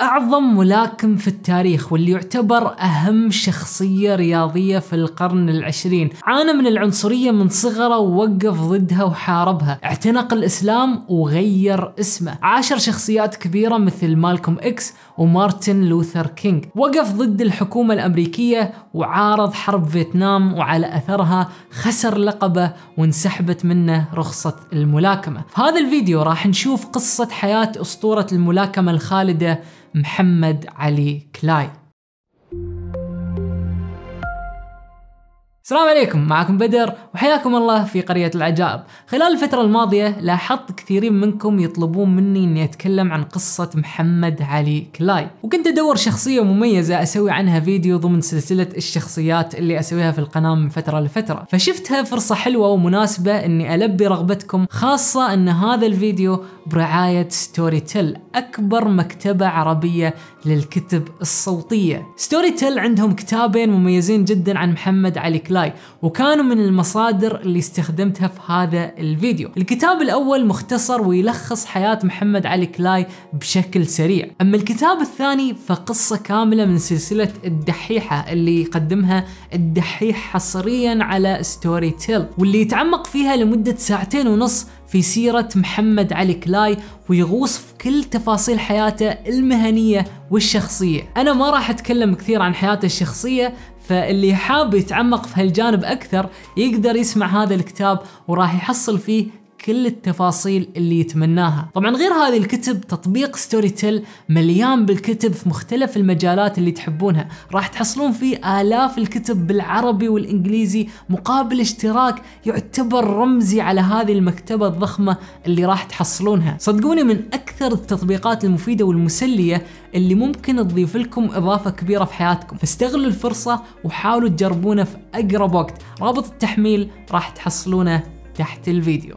أعظم ملاكم في التاريخ واللي يعتبر أهم شخصية رياضية في القرن العشرين، عانى من العنصرية من صغره ووقف ضدها وحاربها، اعتنق الإسلام وغير اسمه، عاشر شخصيات كبيرة مثل مالكوم إكس ومارتن لوثر كينج، وقف ضد الحكومة الأمريكية وعارض حرب فيتنام وعلى أثرها خسر لقبه وانسحبت منه رخصة الملاكمة. في هذا الفيديو راح نشوف قصة حياة أسطورة الملاكمة الخالدة محمد علي كلاي. السلام عليكم، معكم بدر وحياكم الله في قرية العجائب. خلال الفترة الماضية لاحظت كثيرين منكم يطلبون مني اني اتكلم عن قصة محمد علي كلاي، وكنت ادور شخصية مميزة اسوي عنها فيديو ضمن سلسلة الشخصيات اللي اسويها في القناة من فترة لفترة، فشفتها فرصة حلوة ومناسبة اني البي رغبتكم، خاصة ان هذا الفيديو برعاية ستوري تيل، اكبر مكتبة عربية للكتب الصوتية. ستوري تيل عندهم كتابين مميزين جدا عن محمد علي كلاي، وكانوا من المصادر اللي استخدمتها في هذا الفيديو. الكتاب الأول مختصر ويلخص حياة محمد علي كلاي بشكل سريع، أما الكتاب الثاني فقصة كاملة من سلسلة الدحيحة اللي يقدمها الدحيح حصريا على ستوري تيل، واللي يتعمق فيها لمدة 2.5 ساعة في سيرة محمد علي كلاي ويغوص في كل تفاصيل حياته المهنية والشخصية. أنا ما راح أتكلم كثير عن حياته الشخصية، فاللي حاب يتعمق في هالجانب أكثر يقدر يسمع هذا الكتاب وراح يحصل فيه كل التفاصيل اللي يتمناها. طبعا غير هذه الكتب، تطبيق ستوري تيل مليان بالكتب في مختلف المجالات اللي تحبونها، راح تحصلون فيه آلاف الكتب بالعربي والإنجليزي مقابل اشتراك يعتبر رمزي على هذه المكتبة الضخمة اللي راح تحصلونها. صدقوني من أكثر التطبيقات المفيدة والمسلية اللي ممكن تضيف لكم إضافة كبيرة في حياتكم، فاستغلوا الفرصة وحاولوا تجربونه في أقرب وقت. رابط التحميل راح تحصلونه تحت الفيديو.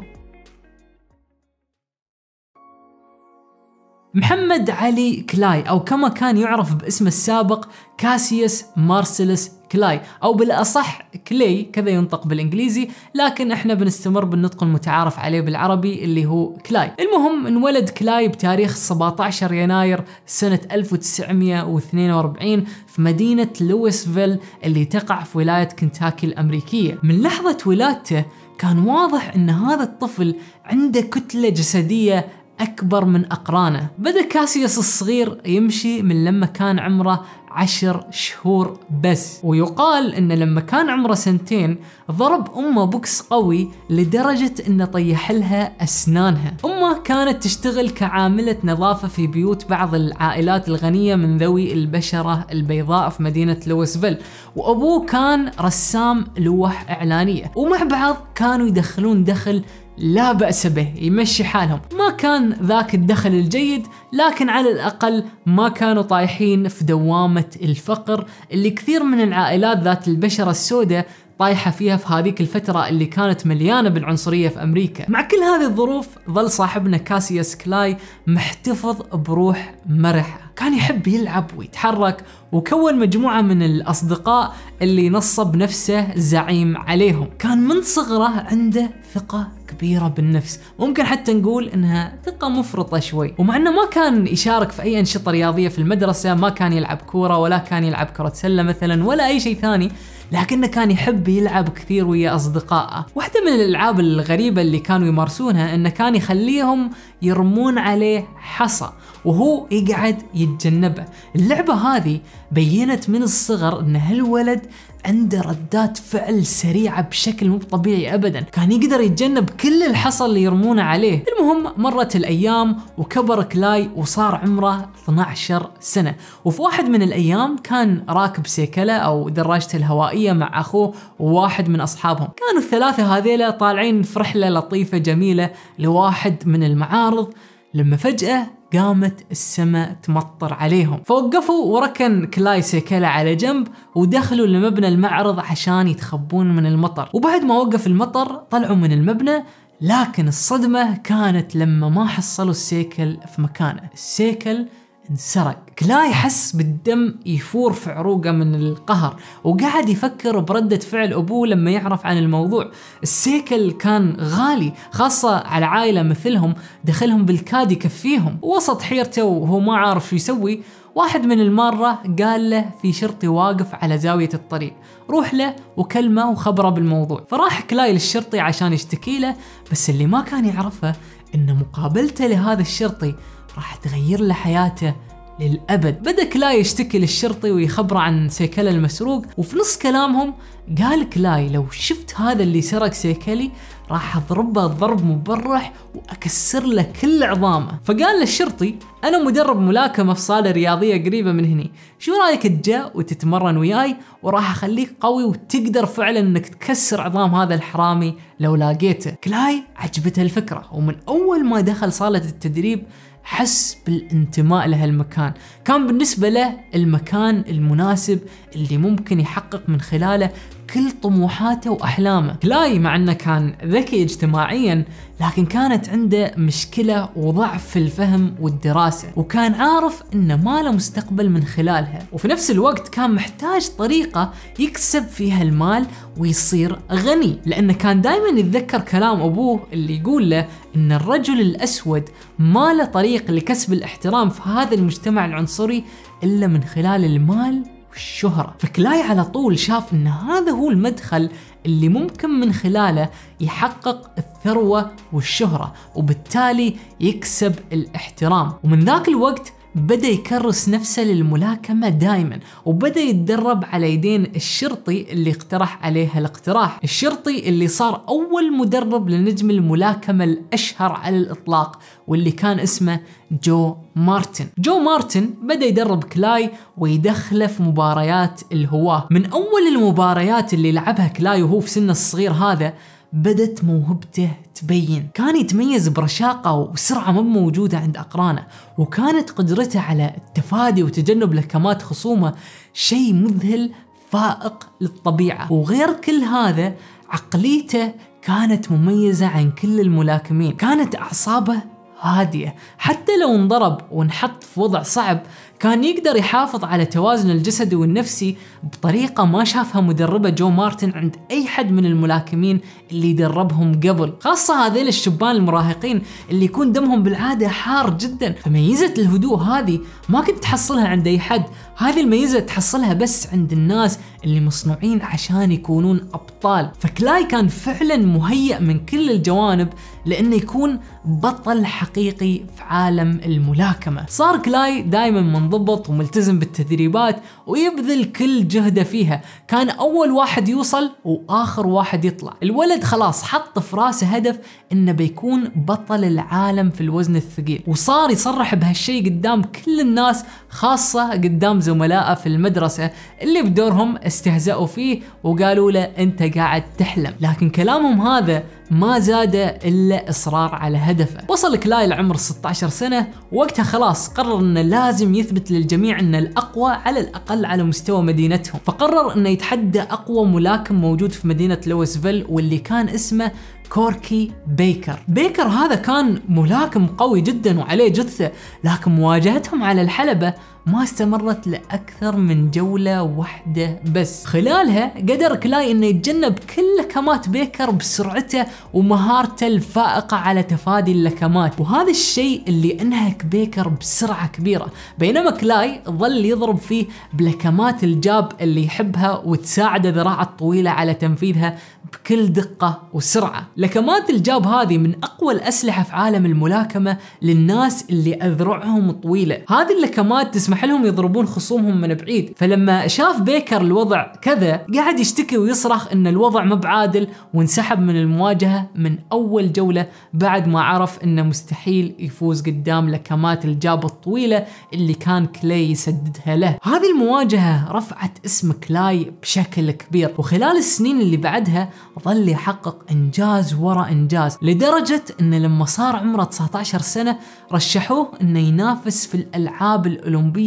محمد علي كلاي، أو كما كان يعرف باسمه السابق كاسيوس مارسيلس كلاي، أو بالأصح كلاي، كذا ينطق بالإنجليزي لكن احنا بنستمر بالنطق المتعارف عليه بالعربي اللي هو كلاي. المهم انولد كلاي بتاريخ 17 يناير سنة 1942 في مدينة لويسفيل اللي تقع في ولاية كنتاكي الأمريكية. من لحظة ولادته كان واضح ان هذا الطفل عنده كتلة جسدية أكبر من أقرانه. بدأ كاسيوس الصغير يمشي من لما كان عمره 10 شهور بس، ويقال إن لما كان عمره 2 سنين ضرب أمه بوكس قوي لدرجة إنه طيح لها أسنانها. أمه كانت تشتغل كعاملة نظافة في بيوت بعض العائلات الغنية من ذوي البشرة البيضاء في مدينة لويسفيل، وأبوه كان رسام لوح إعلانية، ومع بعض كانوا يدخلون دخل لا بأس به يمشي حالهم. ما كان ذاك الدخل الجيد، لكن على الأقل ما كانوا طايحين في دوامة الفقر اللي كثير من العائلات ذات البشرة السوداء طايحة فيها في هذيك الفترة اللي كانت مليانة بالعنصرية في أمريكا. مع كل هذه الظروف ظل صاحبنا كاسيوس كلاي محتفظ بروح مرحة، كان يحب يلعب ويتحرك، وكون مجموعة من الأصدقاء اللي نصب نفسه زعيم عليهم. كان من صغره عنده ثقة كبيرة بالنفس، ممكن حتى نقول انها ثقة مفرطة شوي. ومع انه ما كان يشارك في اي انشطة رياضية في المدرسة، ما كان يلعب كورة ولا كان يلعب كرة سلة مثلا ولا اي شيء ثاني، لكنه كان يحب يلعب كثير ويا أصدقائه. واحدة من الألعاب الغريبة اللي كانوا يمارسونها أنه كان يخليهم يرمون عليه حصى وهو يقعد يتجنبه. اللعبة هذه بينت من الصغر أن هالولد عنده ردات فعل سريعة بشكل مو طبيعي أبدا، كان يقدر يتجنب كل الحصى اللي يرمونه عليه. المهم مرت الأيام وكبر كلاي وصار عمره 12 سنة، وفي واحد من الأيام كان راكب سيكلة أو دراجته الهوائية مع أخوه وواحد من أصحابهم. كانوا الثلاثة هذيلا طالعين في رحلة لطيفة جميلة لواحد من المعارض، لما فجأة قامت السماء تمطر عليهم، فوقفوا وركن كلاي سيكلا على جنب ودخلوا لمبنى المعرض عشان يتخبون من المطر. وبعد ما وقف المطر طلعوا من المبنى، لكن الصدمة كانت لما ما حصلوا السيكل في مكانه. السيكل انسرق. كلاي حس بالدم يفور في عروقه من القهر وقعد يفكر بردة فعل أبوه لما يعرف عن الموضوع. السيكل كان غالي خاصة على عائلة مثلهم، دخلهم بالكاد يكفيهم. وسط حيرته وهو ما عارف شو يسوي، واحد من المارة قال له في شرطي واقف على زاوية الطريق، روح له وكلمه وخبره بالموضوع. فراح كلاي للشرطي عشان يشتكي له، بس اللي ما كان يعرفه إن مقابلته لهذا الشرطي راح تغير له حياته للأبد. بدأ كلاي يشتكي للشرطي ويخبره عن سيكله المسروق، وفي نص كلامهم قال كلاي لو شفت هذا اللي سرق سيكلي راح أضربه ضرب مبرح وأكسر له كل عظامه. فقال للشرطي أنا مدرب ملاكمة في صالة رياضية قريبة من هني، شو رأيك تجا وتتمرن وياي وراح أخليك قوي وتقدر فعلا أنك تكسر عظام هذا الحرامي لو لاقيته. كلاي عجبته الفكرة، ومن أول ما دخل صالة التدريب حس بالانتماء لهالمكان، كان بالنسبة له المكان المناسب اللي ممكن يحقق من خلاله كل طموحاته وأحلامه. كلاي مع أنه كان ذكي اجتماعيا، لكن كانت عنده مشكلة وضعف في الفهم والدراسة، وكان عارف أنه ما له مستقبل من خلالها، وفي نفس الوقت كان محتاج طريقة يكسب فيها المال ويصير غني، لأنه كان دايما يتذكر كلام أبوه اللي يقول له أن الرجل الأسود ما له طريق لكسب الاحترام في هذا المجتمع العنصري إلا من خلال المال والشهرة. فكلاي على طول شاف أن هذا هو المدخل اللي ممكن من خلاله يحقق الثروة والشهرة، وبالتالي يكسب الاحترام. ومن ذاك الوقت بدأ يكرس نفسه للملاكمة دائما، وبدأ يتدرب على يدين الشرطي اللي اقترح عليه الاقتراح، الشرطي اللي صار أول مدرب لنجم الملاكمة الأشهر على الإطلاق واللي كان اسمه جو مارتن. جو مارتن بدأ يدرب كلاي ويدخله في مباريات الهواة. من أول المباريات اللي لعبها كلاي وهو في سنه الصغير هذا بدت موهبته تبين، كان يتميز برشاقة وسرعة مو موجودة عند أقرانه، وكانت قدرته على التفادي وتجنب لكمات خصومه شيء مذهل فائق للطبيعة. وغير كل هذا عقليته كانت مميزة عن كل الملاكمين، كانت أعصابه هادية، حتى لو انضرب ونحط في وضع صعب كان يقدر يحافظ على توازن الجسدي والنفسي بطريقة ما شافها مدربة جو مارتن عند أي حد من الملاكمين اللي يدربهم قبل، خاصة هذيل الشبان المراهقين اللي يكون دمهم بالعادة حار جدا. فميزة الهدوء هذه ما كنت تحصلها عند أي حد، هذه الميزة تحصلها بس عند الناس اللي مصنوعين عشان يكونون أبطال. فكلاي كان فعلا مهيئ من كل الجوانب لأنه يكون بطل حقيقي في عالم الملاكمة. صار كلاي دايما منضبط وملتزم بالتدريبات ويبذل كل جهده فيها، كان أول واحد يوصل وآخر واحد يطلع. الولد خلاص حط في راسه هدف إنه بيكون بطل العالم في الوزن الثقيل، وصار يصرح بهالشيء قدام كل الناس، خاصة قدام زملائه في المدرسة اللي بدورهم استهزأوا فيه وقالوا له أنت قاعد تحلم. لكن كلامهم هذا ما زاد إلا إصرار على هدفه. وصل كلاي لعمر 16 سنة، وقتها خلاص قرر أنه لازم يثبت للجميع أنه الأقوى على الأقل على مستوى مدينتهم، فقرر أنه يتحدى أقوى ملاكم موجود في مدينة لويسفيل واللي كان اسمه كوركي بيكر. بيكر هذا كان ملاكم قوي جدا وعليه جثة، لكن مواجهتهم على الحلبة ما استمرت لأكثر من جولة واحدة بس، خلالها قدر كلاي أنه يتجنب كل لكمات بيكر بسرعته ومهارته الفائقة على تفادي اللكمات، وهذا الشيء اللي أنهك بيكر بسرعة كبيرة، بينما كلاي ظل يضرب فيه بلكمات الجاب اللي يحبها وتساعده ذراعه الطويلة على تنفيذها بكل دقة وسرعة. لكمات الجاب هذه من أقوى الأسلحة في عالم الملاكمة للناس اللي أذرعهم طويلة، هذه اللكمات تسمح لهم يضربون خصومهم من بعيد. فلما شاف بيكر الوضع كذا قاعد يشتكي ويصرخ إن الوضع ما بعادل، وانسحب من المواجهة من أول جولة بعد ما عرف إنه مستحيل يفوز قدام لكمات الجاب الطويلة اللي كان كلاي يسددها له. هذه المواجهة رفعت اسم كلاي بشكل كبير، وخلال السنين اللي بعدها ظل يحقق إنجاز وراء إنجاز، لدرجة إنه لما صار عمره 19 سنة رشحوه إنه ينافس في الألعاب الأولمبية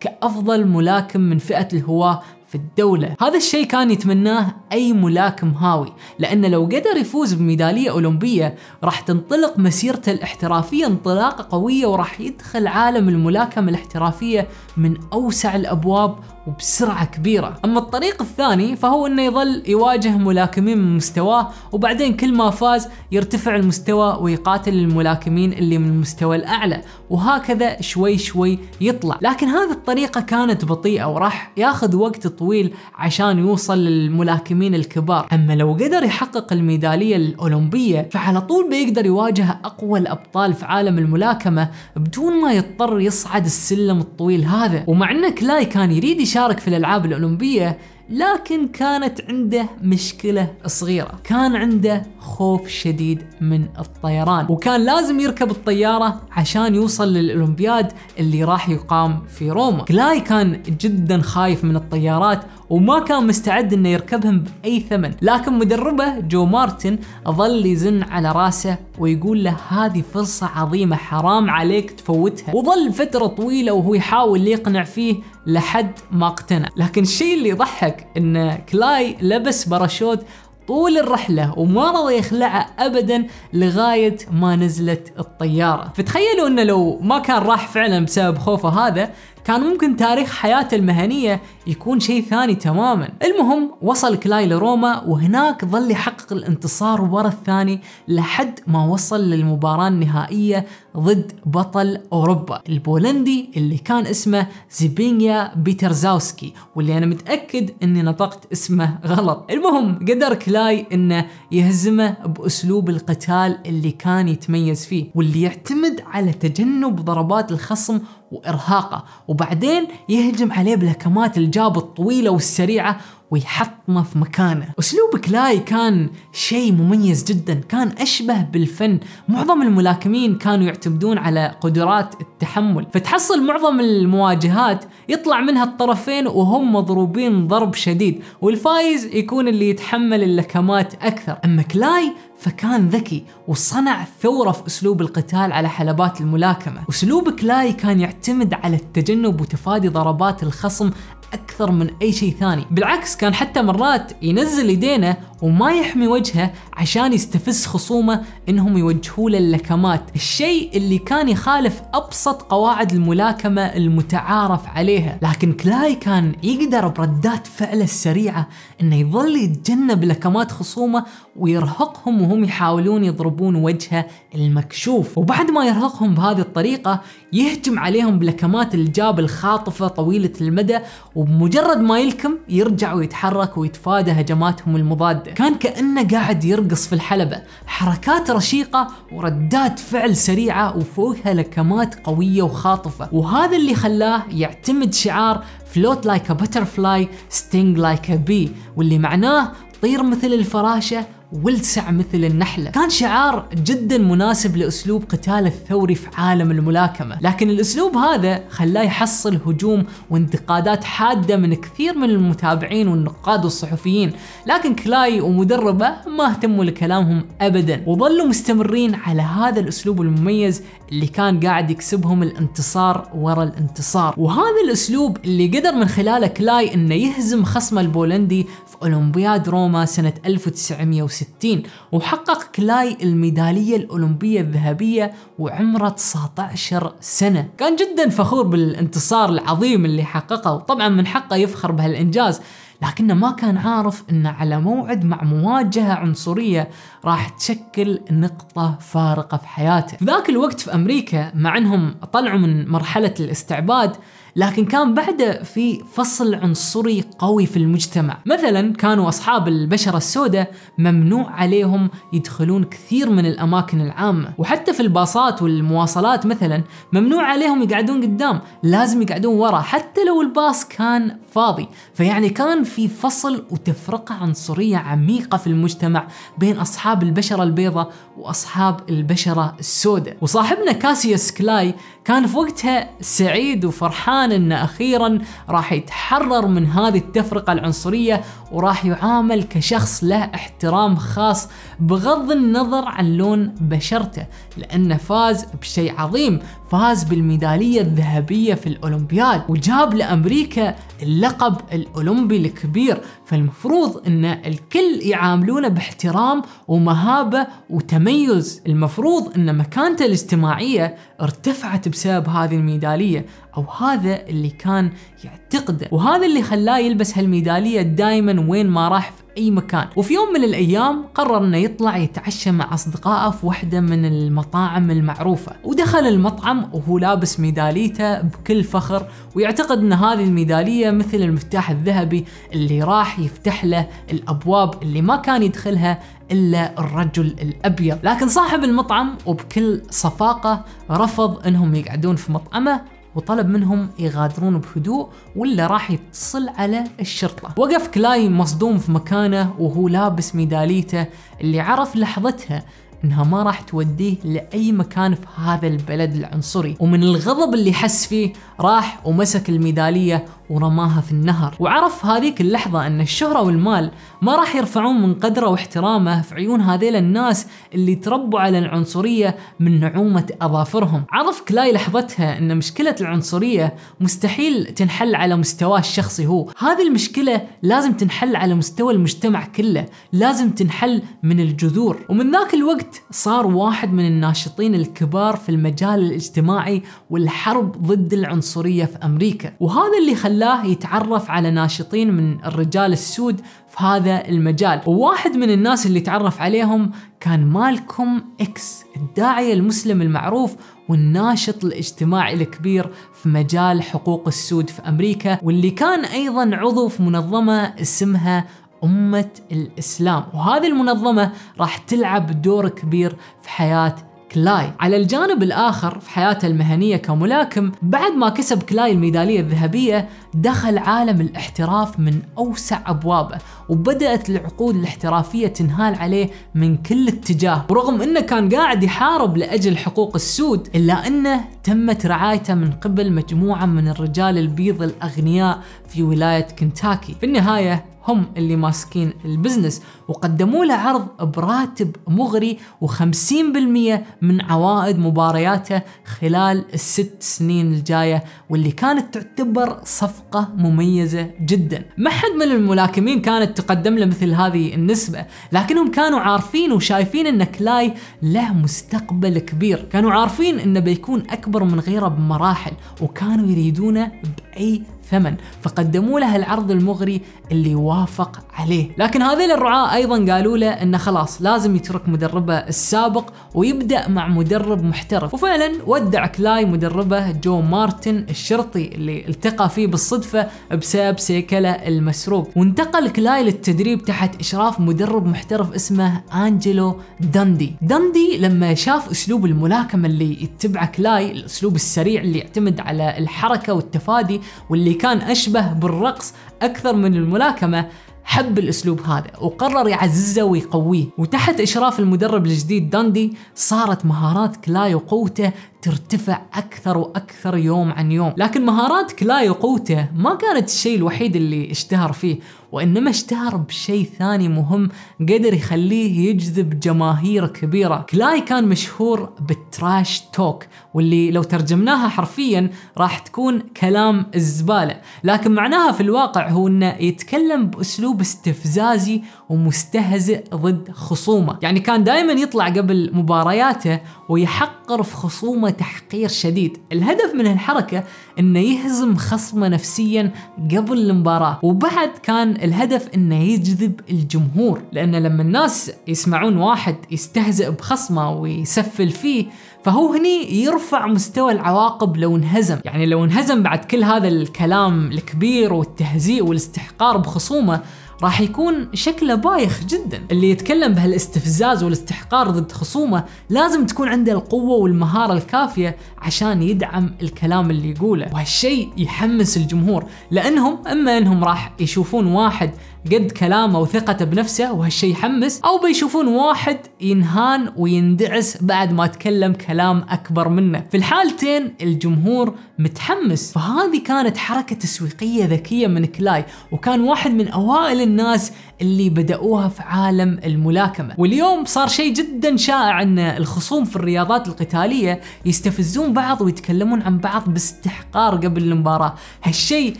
كأفضل ملاكم من فئة الهواة في الدولة. هذا الشيء كان يتمناه أي ملاكم هاوي، لأن لو قدر يفوز بميدالية أولمبية راح تنطلق مسيرته الاحترافية انطلاقة قوية، وراح يدخل عالم الملاكمة الاحترافية من أوسع الأبواب وبسرعة كبيرة. أما الطريق الثاني فهو أنه يظل يواجه ملاكمين من مستواه، وبعدين كل ما فاز يرتفع المستوى ويقاتل الملاكمين اللي من المستوى الأعلى، وهكذا شوي شوي يطلع. لكن هذه الطريقة كانت بطيئة وراح ياخذ وقت طويل عشان يوصل للملاكمين الكبار. أما لو قدر يحقق الميدالية الأولمبية فعلى طول بيقدر يواجه أقوى الأبطال في عالم الملاكمة بدون ما يضطر يصعد السلم الطويل هذا. ومع أن كلاي كان يريد يشارك في الألعاب الأولمبية، لكن كانت عنده مشكلة صغيرة، كان عنده خوف شديد من الطيران، وكان لازم يركب الطيارة عشان يوصل للأولمبياد اللي راح يقام في روما. كلاي كان جدا خايف من الطيارات وما كان مستعد انه يركبهم بأي ثمن، لكن مدربه جو مارتن ظل يزن على راسه ويقول له هذه فرصة عظيمة حرام عليك تفوتها، وظل فترة طويلة وهو يحاول يقنع فيه لحد ما اقتنع. لكن الشيء اللي ضحك ان كلاي لبس باراشوت طول الرحلة وما رضى يخلعه أبدا لغاية ما نزلت الطيارة. فتخيلوا انه لو ما كان راح فعلا بسبب خوفه هذا كان ممكن تاريخ حياته المهنية يكون شيء ثاني تماما. المهم وصل كلاي لروما وهناك ظل يحقق الانتصار ورا الثاني لحد ما وصل للمباراة النهائية ضد بطل أوروبا البولندي اللي كان اسمه زيبينيا بيترزاوسكي، واللي أنا متأكد أني نطقت اسمه غلط. المهم قدر كلاي أنه يهزمه بأسلوب القتال اللي كان يتميز فيه، واللي يعتمد على تجنب ضربات الخصم وإرهاقه، وبعدين يهجم عليه بلكمات الجاب الطويلة والسريعة ويحطمه في مكانه. أسلوب كلاي كان شيء مميز جدا، كان أشبه بالفن. معظم الملاكمين كانوا يعتمدون على قدرات التحمل، فتحصل معظم المواجهات يطلع منها الطرفين وهم مضروبين ضرب شديد، والفايز يكون اللي يتحمل اللكمات أكثر. أما كلاي فكان ذكي وصنع ثورة في أسلوب القتال على حلبات الملاكمة. أسلوب كلاي كان يعتمد على التجنب وتفادي ضربات الخصم أكثر من أي شيء ثاني، بالعكس كان حتى مرات ينزل يدينه وما يحمي وجهه عشان يستفز خصومه إنهم يوجهوا له اللكمات، الشيء اللي كان يخالف أبسط قواعد الملاكمة المتعارف عليها. لكن كلاي كان يقدر بردات فعله السريعة إنه يظل يتجنب لكمات خصومه ويرهقهم وهم يحاولون يضربون وجهه المكشوف، وبعد ما يرهقهم بهذه الطريقة يهجم عليهم بلكمات الجاب الخاطفة طويلة المدى، وبمجرد ما يلكم يرجع ويتحرك ويتفادى هجماتهم المضادة. كان كأنه قاعد يرقص في الحلبة، حركات رشيقة وردات فعل سريعة وفوقها لكمات قوية وخاطفة، وهذا اللي خلاه يعتمد شعار float like a butterfly sting like a bee، واللي معناه طير مثل الفراشة والسع مثل النحلة. كان شعار جدا مناسب لأسلوب قتال الثوري في عالم الملاكمة، لكن الأسلوب هذا خلاه يحصل هجوم وانتقادات حادة من كثير من المتابعين والنقاد والصحفيين. لكن كلاي ومدربه ما اهتموا لكلامهم أبدا، وظلوا مستمرين على هذا الأسلوب المميز اللي كان قاعد يكسبهم الانتصار ورا الانتصار. وهذا الأسلوب اللي قدر من خلاله كلاي أنه يهزم خصمه البولندي في أولمبياد روما سنة 1960، وحقق كلاي الميدالية الأولمبية الذهبية وعمره 19 سنة. كان جدا فخور بالانتصار العظيم اللي حققه، وطبعا من حقه يفخر بهالإنجاز، لكنه ما كان عارف أنه على موعد مع مواجهة عنصرية راح تشكل نقطة فارقة في حياته. في ذاك الوقت في أمريكا مع أنهم طلعوا من مرحلة الاستعباد، لكن كان بعده في فصل عنصري قوي في المجتمع. مثلا كانوا أصحاب البشرة السوداء ممنوع عليهم يدخلون كثير من الأماكن العامة، وحتى في الباصات والمواصلات مثلا ممنوع عليهم يقعدون قدام، لازم يقعدون ورا حتى لو الباص كان فاضي. فيعني كان في فصل وتفرقة عنصرية عميقة في المجتمع بين أصحاب البشرة البيضاء وأصحاب البشرة السوداء. وصاحبنا كاسيوس كلاي كان في وقتها سعيد وفرحان أنه أخيرا راح يتحرر من هذه التفرقة العنصرية، وراح يعامل كشخص له احترام خاص بغض النظر عن لون بشرته، لأنه فاز بشيء عظيم. فاز بالميدالية الذهبية في الأولمبياد وجاب لأمريكا اللقب الأولمبي الكبير، فالمفروض أن الكل يعاملونه باحترام ومهابة وتميز. المفروض أن مكانته الاجتماعية ارتفعت بسبب هذه الميدالية، أو هذا اللي كان يعتقده، وهذا اللي خلاه يلبس هالميدالية دايما وين ما راح في أي مكان. وفي يوم من الأيام قرر أنه يطلع يتعشى مع أصدقائه في وحدة من المطاعم المعروفة، ودخل المطعم وهو لابس ميداليته بكل فخر، ويعتقد أن هذه الميدالية مثل المفتاح الذهبي اللي راح يفتح له الأبواب اللي ما كان يدخلها إلا الرجل الأبيض. لكن صاحب المطعم وبكل صفاقة رفض أنهم يقعدون في مطعمه، وطلب منهم يغادرون بهدوء ولا راح يتصل على الشرطة. وقف كلاي مصدوم في مكانه وهو لابس ميداليته اللي عرف لحظتها انها ما راح توديه لأي مكان في هذا البلد العنصري، ومن الغضب اللي حس فيه راح ومسك الميدالية ورماها في النهر، وعرف هذيك اللحظة ان الشهرة والمال ما راح يرفعون من قدره واحترامه في عيون هذيل الناس اللي تربوا على العنصرية من نعومة اظافرهم. عرف كلاي لحظتها ان مشكلة العنصرية مستحيل تنحل على مستواه الشخصي هو، هذه المشكلة لازم تنحل على مستوى المجتمع كله، لازم تنحل من الجذور. ومن ذاك الوقت صار واحد من الناشطين الكبار في المجال الاجتماعي والحرب ضد العنصرية في امريكا، وهذا اللي خلى يتعرف على ناشطين من الرجال السود في هذا المجال. وواحد من الناس اللي تعرف عليهم كان مالكوم إكس، الداعية المسلم المعروف والناشط الاجتماعي الكبير في مجال حقوق السود في أمريكا، واللي كان أيضا عضو في منظمة اسمها أمة الإسلام، وهذه المنظمة راح تلعب دور كبير في حياة كلاي. على الجانب الآخر في حياته المهنية كملاكم، بعد ما كسب كلاي الميدالية الذهبية دخل عالم الاحتراف من أوسع أبوابه، وبدأت العقود الاحترافية تنهال عليه من كل اتجاه. ورغم أنه كان قاعد يحارب لأجل حقوق السود، إلا أنه تمت رعايته من قبل مجموعة من الرجال البيض الأغنياء في ولاية كنتاكي. في النهاية هم اللي ماسكين البزنس، وقدموا له عرض براتب مغري و50% من عوائد مبارياته خلال ال6 سنين الجاية، واللي كانت تعتبر صفقة مميزة جدا. ما حد من الملاكمين كانت تقدم له مثل هذه النسبة، لكنهم كانوا عارفين وشايفين ان كلاي له مستقبل كبير، كانوا عارفين انه بيكون اكبر من غيره بمراحل، وكانوا يريدونه بأي ثمن، فقدموا له العرض المغري اللي وافق عليه. لكن هذيل الرعاة أيضا قالوا له أنه خلاص لازم يترك مدربه السابق ويبدأ مع مدرب محترف، وفعلا ودع كلاي مدربه جو مارتن الشرطي اللي التقى فيه بالصدفة بسبب سيكله المسروق، وانتقل كلاي للتدريب تحت إشراف مدرب محترف اسمه أنجيلو دندي. دندي لما شاف أسلوب الملاكمة اللي يتبعه كلاي، الأسلوب السريع اللي يعتمد على الحركة والتفادي واللي كان أشبه بالرقص أكثر من الملاكمة، حب الأسلوب هذا وقرر يعززه ويقويه. وتحت إشراف المدرب الجديد داندي صارت مهارات كلاي وقوته ترتفع أكثر وأكثر يوم عن يوم. لكن مهارات كلاي وقوته ما كانت الشيء الوحيد اللي اشتهر فيه، وإنما اشتهر بشيء ثاني مهم قدر يخليه يجذب جماهير كبيرة. كلاي كان مشهور بالتراش توك، واللي لو ترجمناها حرفيا راح تكون كلام الزبالة، لكن معناها في الواقع هو إنه يتكلم بأسلوب استفزازي ومستهزئ ضد خصومه. يعني كان دائما يطلع قبل مبارياته ويحقر في خصومه تحقير شديد، الهدف من الحركة إنه يهزم خصمه نفسيا قبل المباراة، وبعد كان الهدف إنه يجذب الجمهور، لأن لما الناس يسمعون واحد يستهزئ بخصمه ويسفل فيه فهو هني يرفع مستوى العواقب لو انهزم. يعني لو انهزم بعد كل هذا الكلام الكبير والتهزيء والاستحقار بخصومه راح يكون شكله بايخ جدا. اللي يتكلم بهالاستفزاز والاستحقار ضد خصومه لازم تكون عنده القوة والمهارة الكافية عشان يدعم الكلام اللي يقوله، وهالشيء يحمس الجمهور، لأنهم إما أنهم راح يشوفون واحد قد كلامه وثقته بنفسه وهالشي يحمس، أو بيشوفون واحد ينهان ويندعس بعد ما تكلم كلام أكبر منه. في الحالتين الجمهور متحمس، فهذه كانت حركة تسويقية ذكية من كلاي، وكان واحد من أوائل الناس اللي بدأوها في عالم الملاكمة. واليوم صار شيء جدا شائع ان الخصوم في الرياضات القتالية يستفزون بعض ويتكلمون عن بعض باستحقار قبل المباراة. هالشيء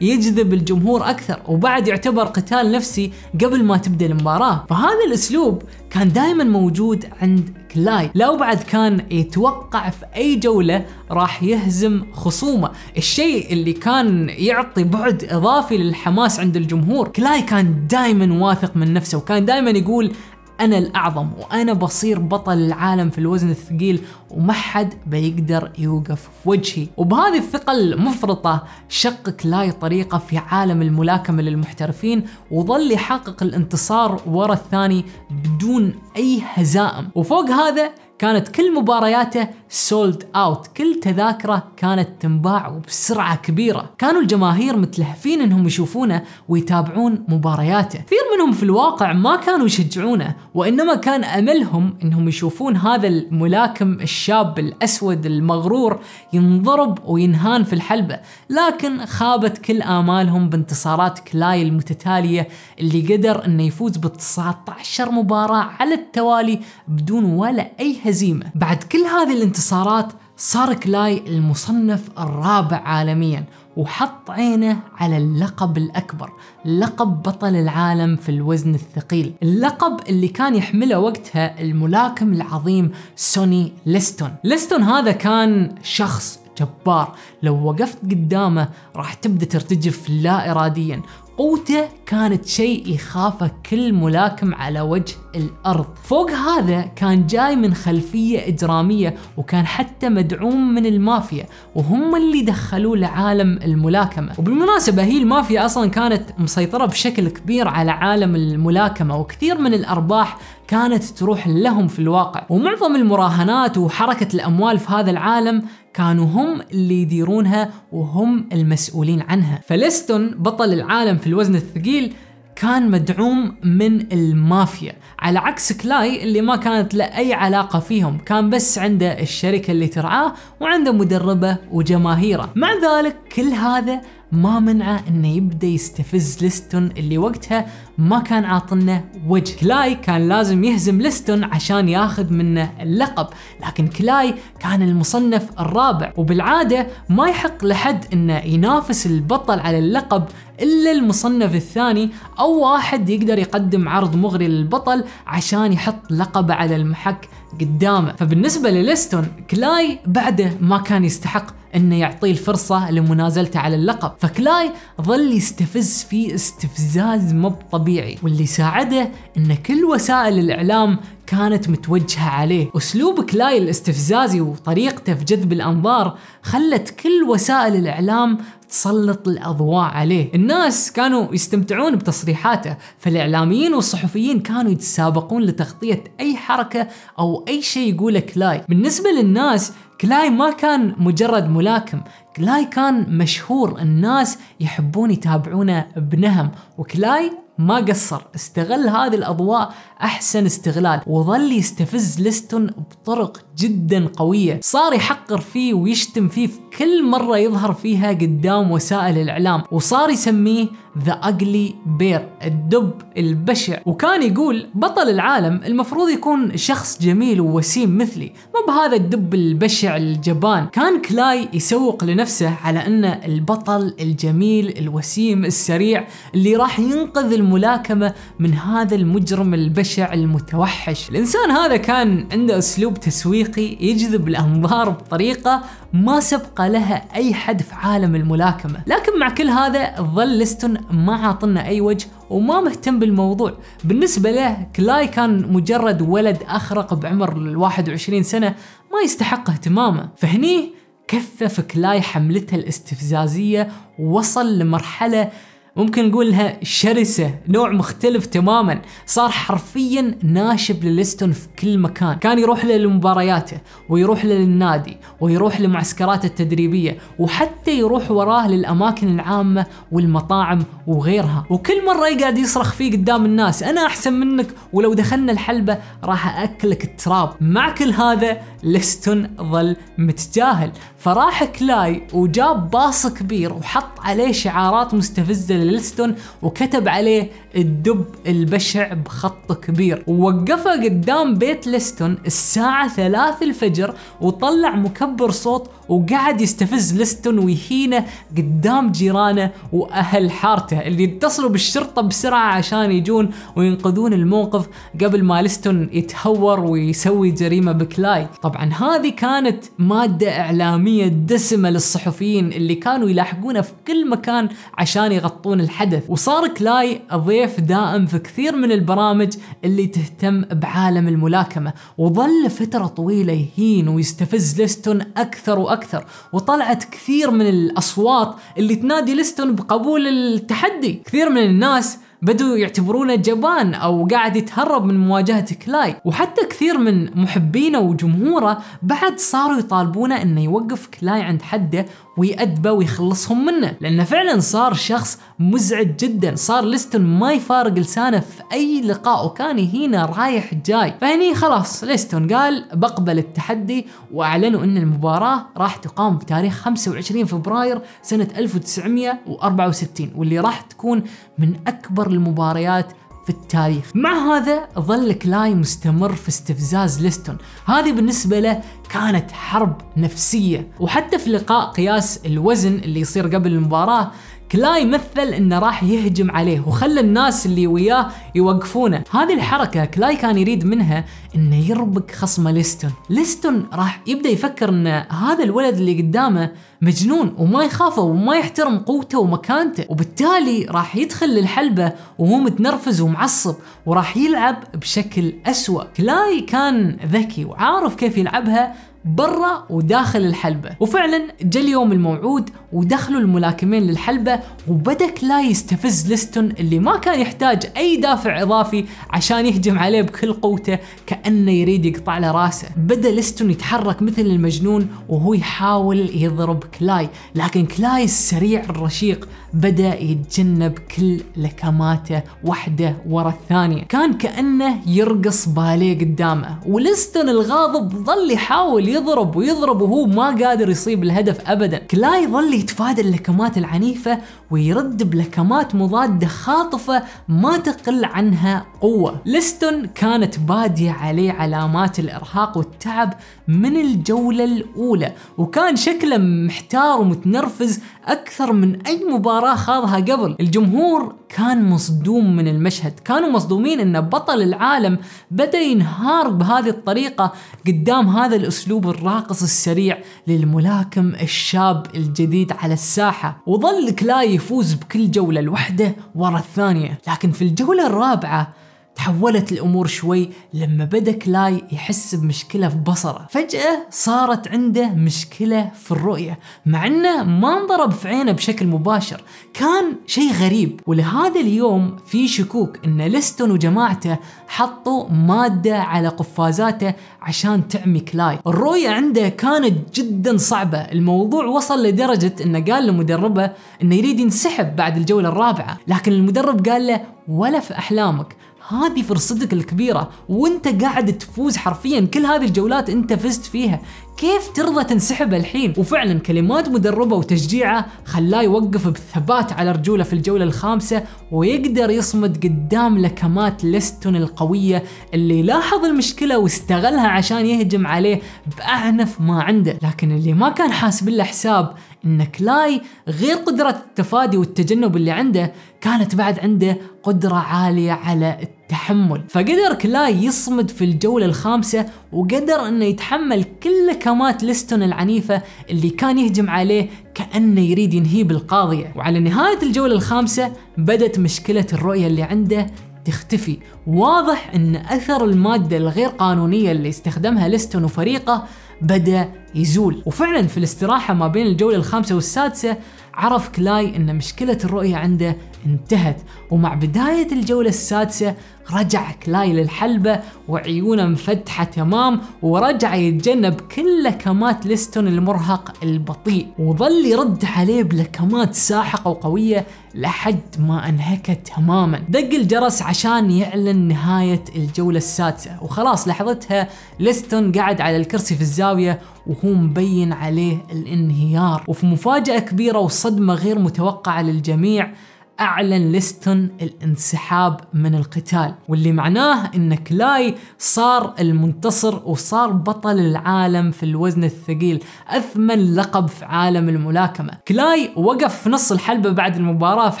يجذب الجمهور اكثر، وبعد يعتبر قتال نفسي قبل ما تبدأ المباراة. فهذا الاسلوب كان دائما موجود عند كلاي، لو بعد كان يتوقع في اي جولة راح يهزم خصومه، الشيء اللي كان يعطي بعد اضافي للحماس عند الجمهور. كلاي كان دائما واثق من نفسه، وكان دائما يقول انا الاعظم وانا بصير بطل العالم في الوزن الثقيل وما حد بيقدر يوقف وجهي. وبهذه الثقة المفرطة شق كلاي طريقة في عالم الملاكمة للمحترفين، وظل يحقق الانتصار ورا الثاني بدون اي هزائم. وفوق هذا كانت كل مبارياته سولد اوت، كل تذاكره كانت تنباع وبسرعه كبيره. كانوا الجماهير متلهفين انهم يشوفونه ويتابعون مبارياته. كثير منهم في الواقع ما كانوا يشجعونه، وانما كان املهم انهم يشوفون هذا الملاكم الشاب الاسود المغرور ينضرب وينهان في الحلبه، لكن خابت كل امالهم بانتصارات كلاي المتتاليه اللي قدر انه يفوز ب19 مباراه على التوالي بدون ولا اي هزيمة. بعد كل هذه الانتصارات صار كلاي المصنف الرابع عالميا، وحط عينه على اللقب الأكبر، لقب بطل العالم في الوزن الثقيل، اللقب اللي كان يحمله وقتها الملاكم العظيم سوني ليستون. ليستون هذا كان شخص جبار، لو وقفت قدامه راح تبدأ ترتجف لا إراديا. قوته كانت شيء يخافه كل ملاكم على وجه الأرض. فوق هذا كان جاي من خلفية إجرامية، وكان حتى مدعوم من المافيا، وهم اللي دخلوه لعالم الملاكمة. وبالمناسبة هي المافيا أصلا كانت مسيطرة بشكل كبير على عالم الملاكمة، وكثير من الأرباح كانت تروح لهم في الواقع، ومعظم المراهنات وحركة الأموال في هذا العالم كانوا هم اللي يديرونها وهم المسؤولين عنها. فليستون بطل العالم في الوزن الثقيل كان مدعوم من المافيا، على عكس كلاي اللي ما كانت له أي علاقة فيهم، كان بس عنده الشركة اللي ترعاه وعنده مدربه وجماهيره. مع ذلك كل هذا ما منعه انه يبدأ يستفز ليستون اللي وقتها ما كان عاطلنا وجه. كلاي كان لازم يهزم ليستون عشان ياخذ منه اللقب، لكن كلاي كان المصنف الرابع، وبالعادة ما يحق لحد انه ينافس البطل على اللقب الا المصنف الثاني، او واحد يقدر يقدم عرض مغري للبطل عشان يحط لقبه على المحك قدامه. فبالنسبة لليستون كلاي بعده ما كان يستحق انه يعطيه الفرصة لمنازلته على اللقب، فكلاي ظل يستفز فيه استفزاز مو طبيعي، واللي ساعده ان كل وسائل الاعلام كانت متوجهة عليه. أسلوب كلاي الاستفزازي وطريقته في جذب الأنظار خلت كل وسائل الإعلام تسلط الأضواء عليه. الناس كانوا يستمتعون بتصريحاته، فالإعلاميين والصحفيين كانوا يتسابقون لتغطية أي حركة أو أي شيء يقوله كلاي. بالنسبة للناس كلاي ما كان مجرد ملاكم، كلاي كان مشهور، الناس يحبون يتابعونه بنهم، وكلاي ما قصر، استغل هذه الأضواء أحسن استغلال، وظل يستفز ليستون بطرق جدا قوية. صار يحقر فيه ويشتم فيه في كل مرة يظهر فيها قدام وسائل الإعلام، وصار يسميه The Ugly Bear، الدب البشع. وكان يقول بطل العالم المفروض يكون شخص جميل ووسيم مثلي، ما بهذا الدب البشع الجبان. كان كلاي يسوق لنفسه على أنه البطل الجميل الوسيم السريع اللي راح ينقذ الملاكمة من هذا المجرم البشع المتوحش. الإنسان هذا كان عنده أسلوب تسويقي يجذب الأنظار بطريقة ما سبق لها أي حد في عالم الملاكمة. لكن مع كل هذا ظل ليستون ما عاطلنا أي وجه وما مهتم بالموضوع. بالنسبة له كلاي كان مجرد ولد أخرق بعمر ال21 سنة ما يستحق اهتمامه. فهني كثف كلاي حملتها الاستفزازية، ووصل لمرحلة ممكن نقولها شرسة، نوع مختلف تماما. صار حرفيا ناشب لليستون في كل مكان، كان يروح له لمبارياته ويروح له للنادي ويروح لمعسكراته التدريبية، وحتى يروح وراه للأماكن العامة والمطاعم وغيرها. وكل مرة يقعد يصرخ فيه قدام الناس، أنا أحسن منك، ولو دخلنا الحلبة راح أأكلك التراب. مع كل هذا ليستون ظل متجاهل، فراح كلاي وجاب باص كبير وحط عليه شعارات مستفزة لليستون وكتب عليه الدب البشع بخط كبير، ووقفه قدام بيت ليستون الساعة 3 الفجر وطلع مكبر صوت وقعد يستفز ليستون ويهينه قدام جيرانه وأهل حارته اللي اتصلوا بالشرطة بسرعة عشان يجون وينقذون الموقف قبل ما ليستون يتهور ويسوي جريمة بكلاي. طبعا هذه كانت مادة إعلامية دسمة للصحفيين اللي كانوا يلاحقونه في كل مكان عشان يغطون الحدث، وصار كلاي ضيف دائم في كثير من البرامج اللي تهتم بعالم الملاكمة، وظل فترة طويلة يهين ويستفز ليستون أكثر وأكثر، وطلعت كثير من الأصوات اللي تنادي ليستون بقبول التحدي. كثير من الناس بدوا يعتبرونه جبان أو قاعد يتهرب من مواجهة كلاي، وحتى كثير من محبينه وجمهوره بعد صاروا يطالبونه أنه يوقف كلاي عند حده ويأدبه ويخلصهم منه، لأنه فعلا صار شخص مزعج جدا. صار ليستون ما يفارق لسانه في أي لقاء وكان يهينه رايح جاي. فهني خلاص ليستون قال بقبل التحدي، وأعلنوا أن المباراة راح تقام بتاريخ 25 فبراير سنة 1964 واللي راح تكون من أكبر المباريات في التاريخ. مع هذا ظل كلاي مستمر في استفزاز ليستون، هذه بالنسبة له كانت حرب نفسية. وحتى في لقاء قياس الوزن اللي يصير قبل المباراة كلاي مثل انه راح يهجم عليه وخلى الناس اللي وياه يوقفونه. هذه الحركة كلاي كان يريد منها انه يربك خصمه ليستون. ليستون راح يبدأ يفكر ان هذا الولد اللي قدامه مجنون وما يخافه وما يحترم قوته ومكانته، وبالتالي راح يدخل للحلبة وهو متنرفز ومعصب وراح يلعب بشكل أسوأ. كلاي كان ذكي وعارف كيف يلعبها برا وداخل الحلبة، وفعلا جاء اليوم الموعود ودخلوا الملاكمين للحلبة وبدأ كلاي يستفز ليستون اللي ما كان يحتاج أي دافع إضافي عشان يهجم عليه بكل قوته كأنه يريد يقطع له راسه. بدأ ليستون يتحرك مثل المجنون وهو يحاول يضرب كلاي، لكن كلاي السريع الرشيق بدأ يتجنب كل لكماته واحدة ورا الثانية، كان كأنه يرقص باليه قدامه. وليستون الغاضب ظل يحاول يضرب وهو ما قادر يصيب الهدف أبدا. كلاي ظل يتفادى اللكمات العنيفة ويرد بلكمات مضادة خاطفة ما تقل عنها قوة. ليستون كانت بادية عليه علامات الإرهاق والتعب من الجولة الأولى، وكان شكله محتار ومتنرفز أكثر من أي مباراة خاضها قبل. الجمهور كان مصدوم من المشهد، كانوا مصدومين أن بطل العالم بدأ ينهار بهذه الطريقة قدام هذا الأسلوب الراقص السريع للملاكم الشاب الجديد على الساحة. وظل كلاي يفوز بكل جولة الوحدة ورا الثانية، لكن في الجولة الرابعة تحولت الأمور شوي لما بدأ كلاي يحس بمشكلة في بصره. فجأة صارت عنده مشكلة في الرؤية، مع أنه ما انضرب في عينه بشكل مباشر، كان شيء غريب. ولهذا اليوم في شكوك أن ليستون وجماعته حطوا مادة على قفازاته عشان تعمي كلاي. الرؤية عنده كانت جدا صعبة، الموضوع وصل لدرجة أنه قال لمدربه أنه يريد ينسحب بعد الجولة الرابعة، لكن المدرب قال له ولا في أحلامك، هذه فرصتك الكبيرة وانت قاعد تفوز حرفيا، كل هذه الجولات انت فزت فيها، كيف ترضى تنسحب الحين؟ وفعلا كلمات مدربه وتشجيعه خلاه يوقف بثبات على رجوله في الجولة الخامسة، ويقدر يصمد قدام لكمات ليستون القوية اللي لاحظ المشكلة واستغلها عشان يهجم عليه بأعنف ما عنده. لكن اللي ما كان حاسب له حساب ان كلاي غير قدرة التفادي والتجنب اللي عنده، كانت بعد عنده قدرة عالية على التحمل. فقدر كلاي يصمد في الجولة الخامسة، وقدر انه يتحمل كل لكمات ليستون العنيفة اللي كان يهجم عليه كأنه يريد ينهيه بالقاضية. وعلى نهاية الجولة الخامسة بدت مشكلة الرؤية اللي عنده تختفي، واضح ان اثر المادة الغير قانونية اللي استخدمها ليستون وفريقه بدأ يزول. وفعلا في الاستراحة ما بين الجولة الخامسة والسادسة عرف كلاي أن مشكلة الرؤية عنده انتهت، ومع بداية الجولة السادسة رجع كلاي للحلبة وعيونه مفتحة تمام، ورجع يتجنب كل لكمات ليستون المرهق البطيء، وظل يرد عليه بلكمات ساحقة وقوية لحد ما انهكت تماما. دق الجرس عشان يعلن نهاية الجولة السادسة، وخلاص لحظتها ليستون قاعد على الكرسي في الزاوية وهو مبين عليه الانهيار. وفي مفاجأة كبيرة وصدمة غير متوقعة للجميع، أعلن ليستون الانسحاب من القتال، واللي معناه أن كلاي صار المنتصر وصار بطل العالم في الوزن الثقيل، أثمن لقب في عالم الملاكمة. كلاي وقف في نص الحلبة بعد المباراة في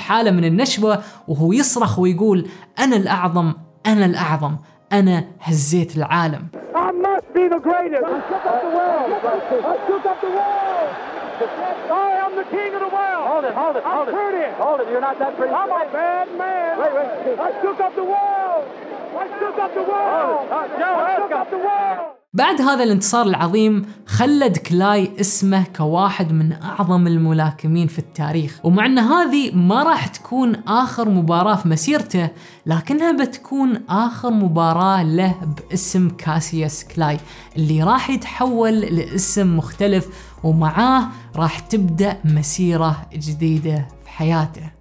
حالة من النشوة وهو يصرخ ويقول: أنا الأعظم، أنا الأعظم، أنا هزيت العالم. بعد هذا الانتصار العظيم خلد كلاي اسمه كواحد من أعظم الملاكمين في التاريخ، ومع أن هذه ما راح تكون آخر مباراة في مسيرته، لكنها بتكون آخر مباراة له باسم كاسيوس كلاي، اللي راح يتحول لاسم مختلف، ومعاه راح تبدأ مسيرة جديدة في حياته.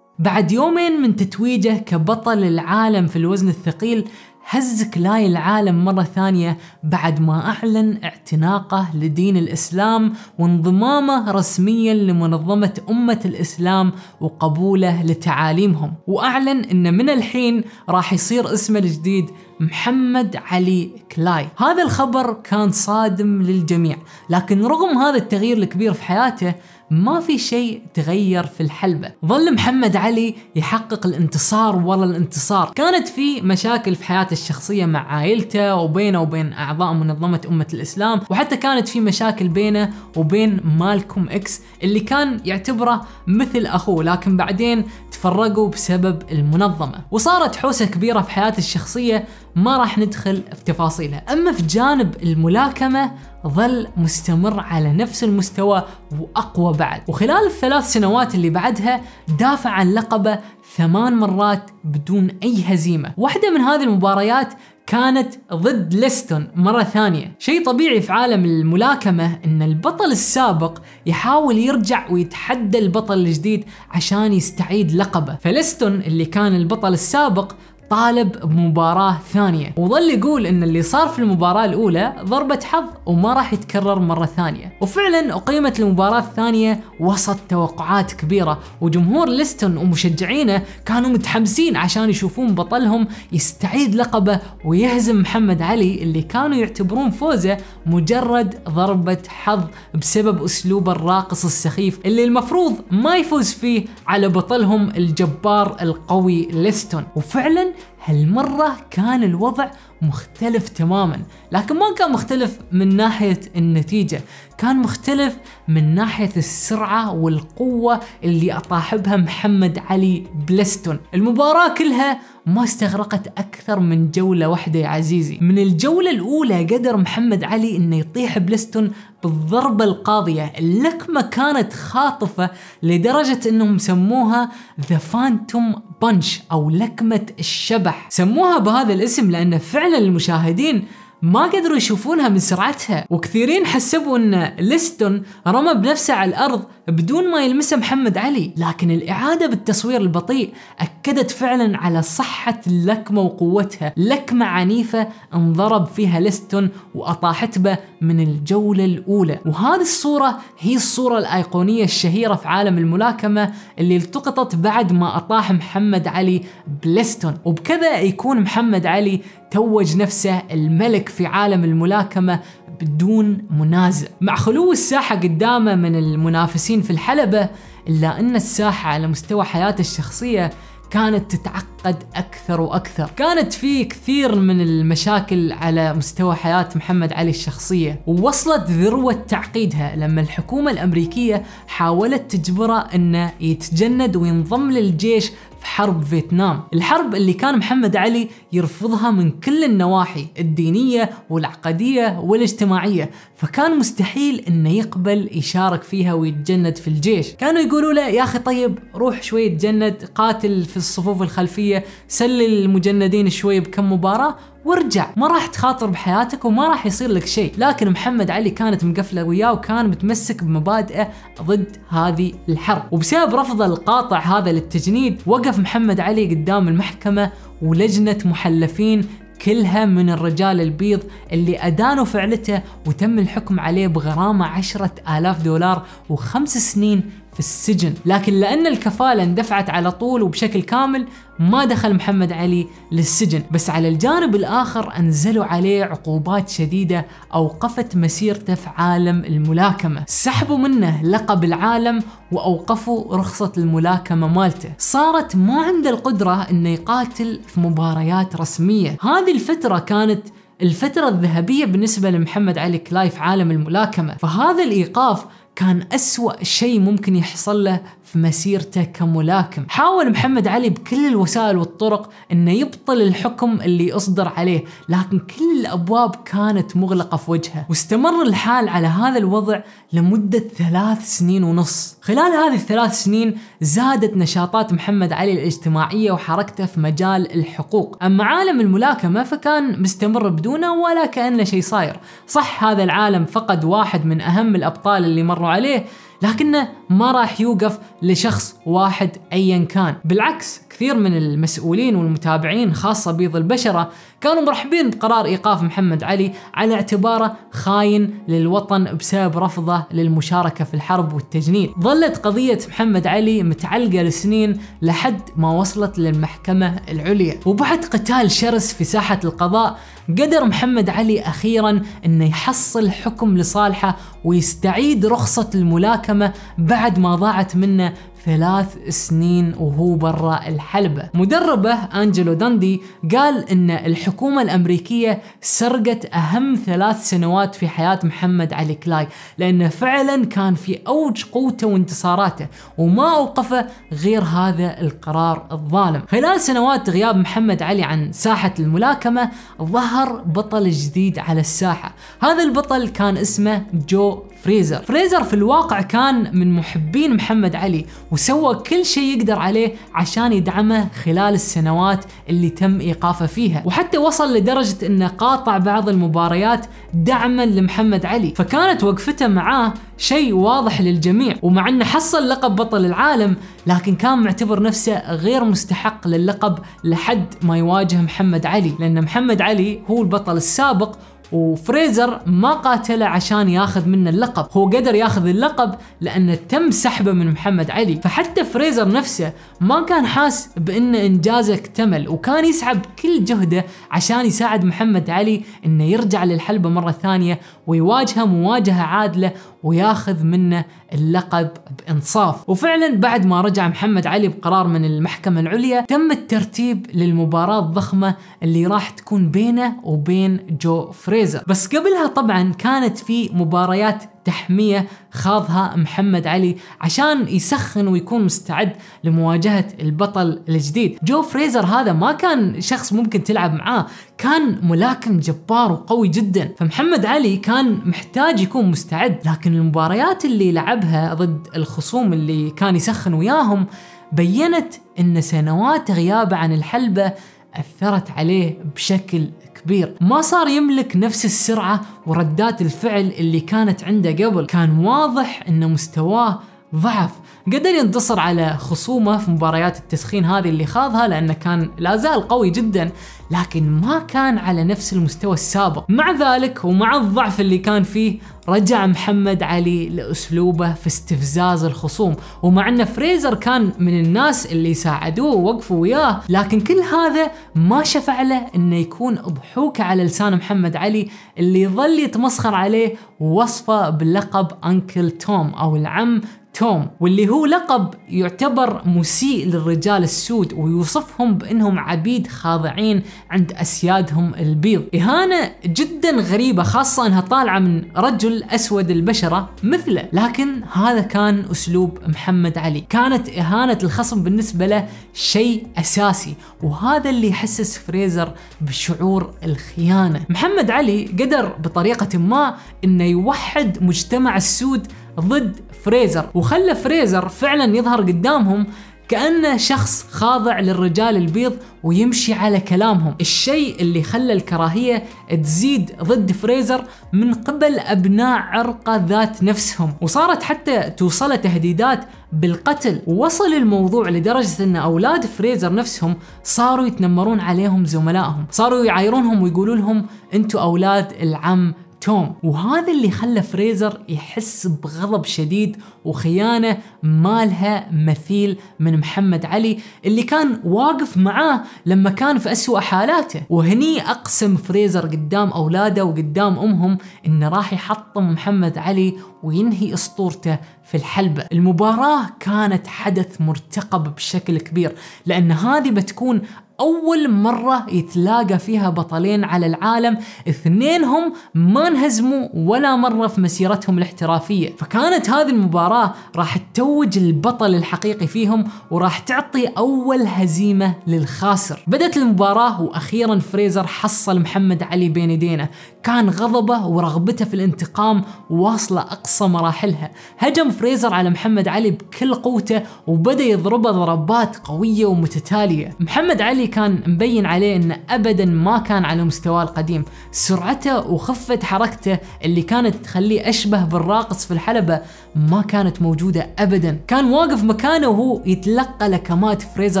بعد يومين من تتويجه كبطل العالم في الوزن الثقيل، هز كلاي العالم مرة ثانية بعد ما أعلن اعتناقه لدين الإسلام وانضمامه رسميا لمنظمة أمة الإسلام وقبوله لتعاليمهم، وأعلن أن من الحين راح يصير اسمه الجديد محمد علي كلاي. هذا الخبر كان صادم للجميع، لكن رغم هذا التغيير الكبير في حياته ما في شيء تغير في الحلبة. ظل محمد علي يحقق الانتصار ورا الانتصار. كانت في مشاكل في حياته الشخصية مع عائلته وبينه وبين أعضاء منظمة أمة الإسلام، وحتى كانت في مشاكل بينه وبين مالكوم إكس اللي كان يعتبره مثل أخوه، لكن بعدين تفرقوا بسبب المنظمة، وصارت حوسة كبيرة في حياته الشخصية ما راح ندخل في تفاصيلها. أما في جانب الملاكمة ظل مستمر على نفس المستوى وأقوى بعد، وخلال الثلاث سنوات اللي بعدها دافع عن لقبه 8 مرات بدون أي هزيمة. واحدة من هذه المباريات كانت ضد ليستون مرة ثانية. شيء طبيعي في عالم الملاكمة أن البطل السابق يحاول يرجع ويتحدى البطل الجديد عشان يستعيد لقبه، فليستون اللي كان البطل السابق طالب بمباراة ثانية، وظل يقول ان اللي صار في المباراة الاولى ضربة حظ وما راح يتكرر مرة ثانية. وفعلا اقيمت المباراة الثانية وسط توقعات كبيرة، وجمهور ليستون ومشجعينه كانوا متحمسين عشان يشوفون بطلهم يستعيد لقبه ويهزم محمد علي اللي كانوا يعتبرون فوزه مجرد ضربة حظ بسبب اسلوبه الراقص السخيف اللي المفروض ما يفوز فيه على بطلهم الجبار القوي ليستون. وفعلا هالمرة كان الوضع مختلف تماما، لكن ما كان مختلف من ناحية النتيجة، كان مختلف من ناحية السرعة والقوة اللي أطاحبها محمد علي بليستون. المباراة كلها ما استغرقت أكثر من جولة واحدة يا عزيزي. من الجولة الأولى قدر محمد علي إنه يطيح بليستون بالضربة القاضية، اللكمة كانت خاطفة لدرجة إنهم سموها The Phantom Punch أو لكمة الشبح. سموها بهذا الاسم لأن فعلا المشاهدين ما قدروا يشوفونها من سرعتها، وكثيرين حسبوا ان ليستون رمى بنفسه على الارض بدون ما يلمسه محمد علي، لكن الاعادة بالتصوير البطيء اكدت فعلا على صحة اللكمة وقوتها. لكمة عنيفة انضرب فيها ليستون واطاحت به من الجولة الاولى، وهذه الصورة هي الصورة الايقونية الشهيرة في عالم الملاكمة اللي التقطت بعد ما اطاح محمد علي بليستون، وبكذا يكون محمد علي توج نفسه الملك في عالم الملاكمة بدون منازع. مع خلو الساحة قدامه من المنافسين في الحلبة، إلا أن الساحة على مستوى حياته الشخصية كانت تتعقد أكثر وأكثر. كانت في كثير من المشاكل على مستوى حياة محمد علي الشخصية، ووصلت ذروة تعقيدها لما الحكومة الأمريكية حاولت تجبره أنه يتجند وينضم للجيش في حرب فيتنام، الحرب اللي كان محمد علي يرفضها من كل النواحي الدينية والعقدية والاجتماعية، فكان مستحيل انه يقبل يشارك فيها ويتجند في الجيش. كانوا يقولوا له يا اخي طيب روح شوي تجند، قاتل في الصفوف الخلفية، سلي المجندين شوي بكم مباراة وارجع، ما راح تخاطر بحياتك وما راح يصير لك شيء. لكن محمد علي كانت مقفله وياه وكان متمسك بمبادئه ضد هذه الحرب. وبسبب رفضه القاطع هذا للتجنيد، وقف محمد علي قدام المحكمه ولجنه محلفين كلها من الرجال البيض اللي أدانوا فعلته، وتم الحكم عليه بغرامة 10,000 دولار و5 سنين في السجن. لكن لأن الكفالة اندفعت على طول وبشكل كامل ما دخل محمد علي للسجن، بس على الجانب الآخر أنزلوا عليه عقوبات شديدة أوقفت مسيرته في عالم الملاكمة، سحبوا منه لقب العالم وأوقفوا رخصة الملاكمة مالته، صارت ما عنده القدرة إنه يقاتل في مباريات رسمية. هذه الفترة كانت الفترة الذهبية بالنسبة لمحمد علي كلاي في عالم الملاكمة، فهذا الإيقاف كان أسوأ شيء ممكن يحصل له في مسيرته كملاكم. حاول محمد علي بكل الوسائل والطرق أنه يبطل الحكم اللي أصدر عليه، لكن كل الأبواب كانت مغلقة في وجهه، واستمر الحال على هذا الوضع لمدة 3 سنين ونص. خلال هذه ال3 سنين زادت نشاطات محمد علي الاجتماعية وحركته في مجال الحقوق، أما عالم الملاكمة فكان مستمر بدونه ولا كأنه شيء صاير. صح هذا العالم فقد واحد من أهم الأبطال اللي مروا عليه، لكنه ما راح يوقف لشخص واحد أيا كان، بالعكس كثير من المسؤولين والمتابعين خاصة بيض البشرة كانوا مرحبين بقرار إيقاف محمد علي على اعتباره خاين للوطن بسبب رفضه للمشاركة في الحرب والتجنيد. ظلت قضية محمد علي متعلقة لسنين لحد ما وصلت للمحكمة العليا، وبعد قتال شرس في ساحة القضاء قدر محمد علي أخيرا أنه يحصل حكم لصالحه ويستعيد رخصة الملاكمة بعد ما ضاعت منه 3 سنين وهو برا الحلبة. مدربه أنجيلو دندي قال إن الحكومة الأمريكية سرقت أهم 3 سنوات في حياة محمد علي كلاي، لأنه فعلا كان في أوج قوته وانتصاراته وما أوقفه غير هذا القرار الظالم. خلال سنوات غياب محمد علي عن ساحة الملاكمة ظهر بطل جديد على الساحة، هذا البطل كان اسمه جو فريزر. فريزر في الواقع كان من محبين محمد علي وسوى كل شيء يقدر عليه عشان يدعمه خلال السنوات اللي تم إيقافه فيها، وحتى وصل لدرجة انه قاطع بعض المباريات دعما لمحمد علي، فكانت وقفته معاه شيء واضح للجميع. ومع انه حصل لقب بطل العالم لكن كان معتبر نفسه غير مستحق للقب لحد ما يواجه محمد علي، لان محمد علي هو البطل السابق وفريزر ما قاتله عشان ياخذ منه اللقب، هو قدر ياخذ اللقب لأنه تم سحبه من محمد علي. فحتى فريزر نفسه ما كان حاس بأن إنجازه اكتمل، وكان يسعى بكل جهده عشان يساعد محمد علي أنه يرجع للحلبة مرة ثانية ويواجهه مواجهة عادلة وياخذ منه اللقب بإنصاف. وفعلا بعد ما رجع محمد علي بقرار من المحكمة العليا تم الترتيب للمباراة الضخمة اللي راح تكون بينه وبين جو فريزر، بس قبلها طبعا كانت في مباريات تحمية خاضها محمد علي عشان يسخن ويكون مستعد لمواجهة البطل الجديد. جو فريزر هذا ما كان شخص ممكن تلعب معاه، كان ملاكم جبار وقوي جدا، فمحمد علي كان محتاج يكون مستعد. لكن المباريات اللي لعبها ضد الخصوم اللي كان يسخن وياهم بينت ان سنوات غيابه عن الحلبة أثرت عليه بشكل كبير، ما صار يملك نفس السرعة وردات الفعل اللي كانت عنده قبل، كان واضح أن مستواه ضعف. قدر ينتصر على خصومه في مباريات التسخين هذه اللي خاضها لأنه كان لازال قوي جدا، لكن ما كان على نفس المستوى السابق. مع ذلك ومع الضعف اللي كان فيه رجع محمد علي لأسلوبه في استفزاز الخصوم، ومع أن فريزر كان من الناس اللي ساعدوه ووقفوا وياه، لكن كل هذا ما شفع له أنه يكون ضحوكة على لسان محمد علي اللي يظل يتمسخر عليه ووصفه بلقب أنكل توم أو العم توم، واللي هو لقب يعتبر مسيء للرجال السود ويوصفهم بأنهم عبيد خاضعين عند أسيادهم البيض. إهانة جدا غريبة، خاصة أنها طالعة من رجل أسود البشرة مثله، لكن هذا كان أسلوب محمد علي. كانت إهانة الخصم بالنسبة له شيء أساسي، وهذا اللي يحسس فريزر بشعور الخيانة. محمد علي قدر بطريقة ما أنه يوحد مجتمع السود ضد فريزر، وخلى فريزر فعلا يظهر قدامهم كأنه شخص خاضع للرجال البيض ويمشي على كلامهم، الشيء اللي خلى الكراهية تزيد ضد فريزر من قبل أبناء عرقة ذات نفسهم، وصارت حتى توصل تهديدات بالقتل، ووصل الموضوع لدرجة أن أولاد فريزر نفسهم صاروا يتنمرون عليهم زملائهم، صاروا يعايرونهم ويقولوا لهم أنتوا أولاد العم توم. وهذا اللي خلى فريزر يحس بغضب شديد وخيانة ما لها مثيل من محمد علي اللي كان واقف معاه لما كان في أسوأ حالاته. وهني أقسم فريزر قدام أولاده وقدام أمهم إنه راح يحطم محمد علي وينهي أسطورته في الحلبة. المباراة كانت حدث مرتقب بشكل كبير، لأن هذه بتكون أول مرة يتلاقى فيها بطلين على العالم، اثنينهم ما انهزموا ولا مرة في مسيرتهم الاحترافية، فكانت هذه المباراة راح تتوج البطل الحقيقي فيهم وراح تعطي أول هزيمة للخاسر. بدأت المباراة وأخيرا فريزر حصل محمد علي بين يدينه، كان غضبه ورغبته في الانتقام واصلة أقصى مراحلها. هجم فريزر على محمد علي بكل قوته وبدأ يضربه ضربات قوية ومتتالية. محمد علي كان مبين عليه أنه أبدا ما كان على مستواه القديم، سرعته وخفة حركته اللي كانت تخليه أشبه بالراقص في الحلبة ما كانت موجودة أبدا. كان واقف مكانه وهو يتلقى لكمات فريزر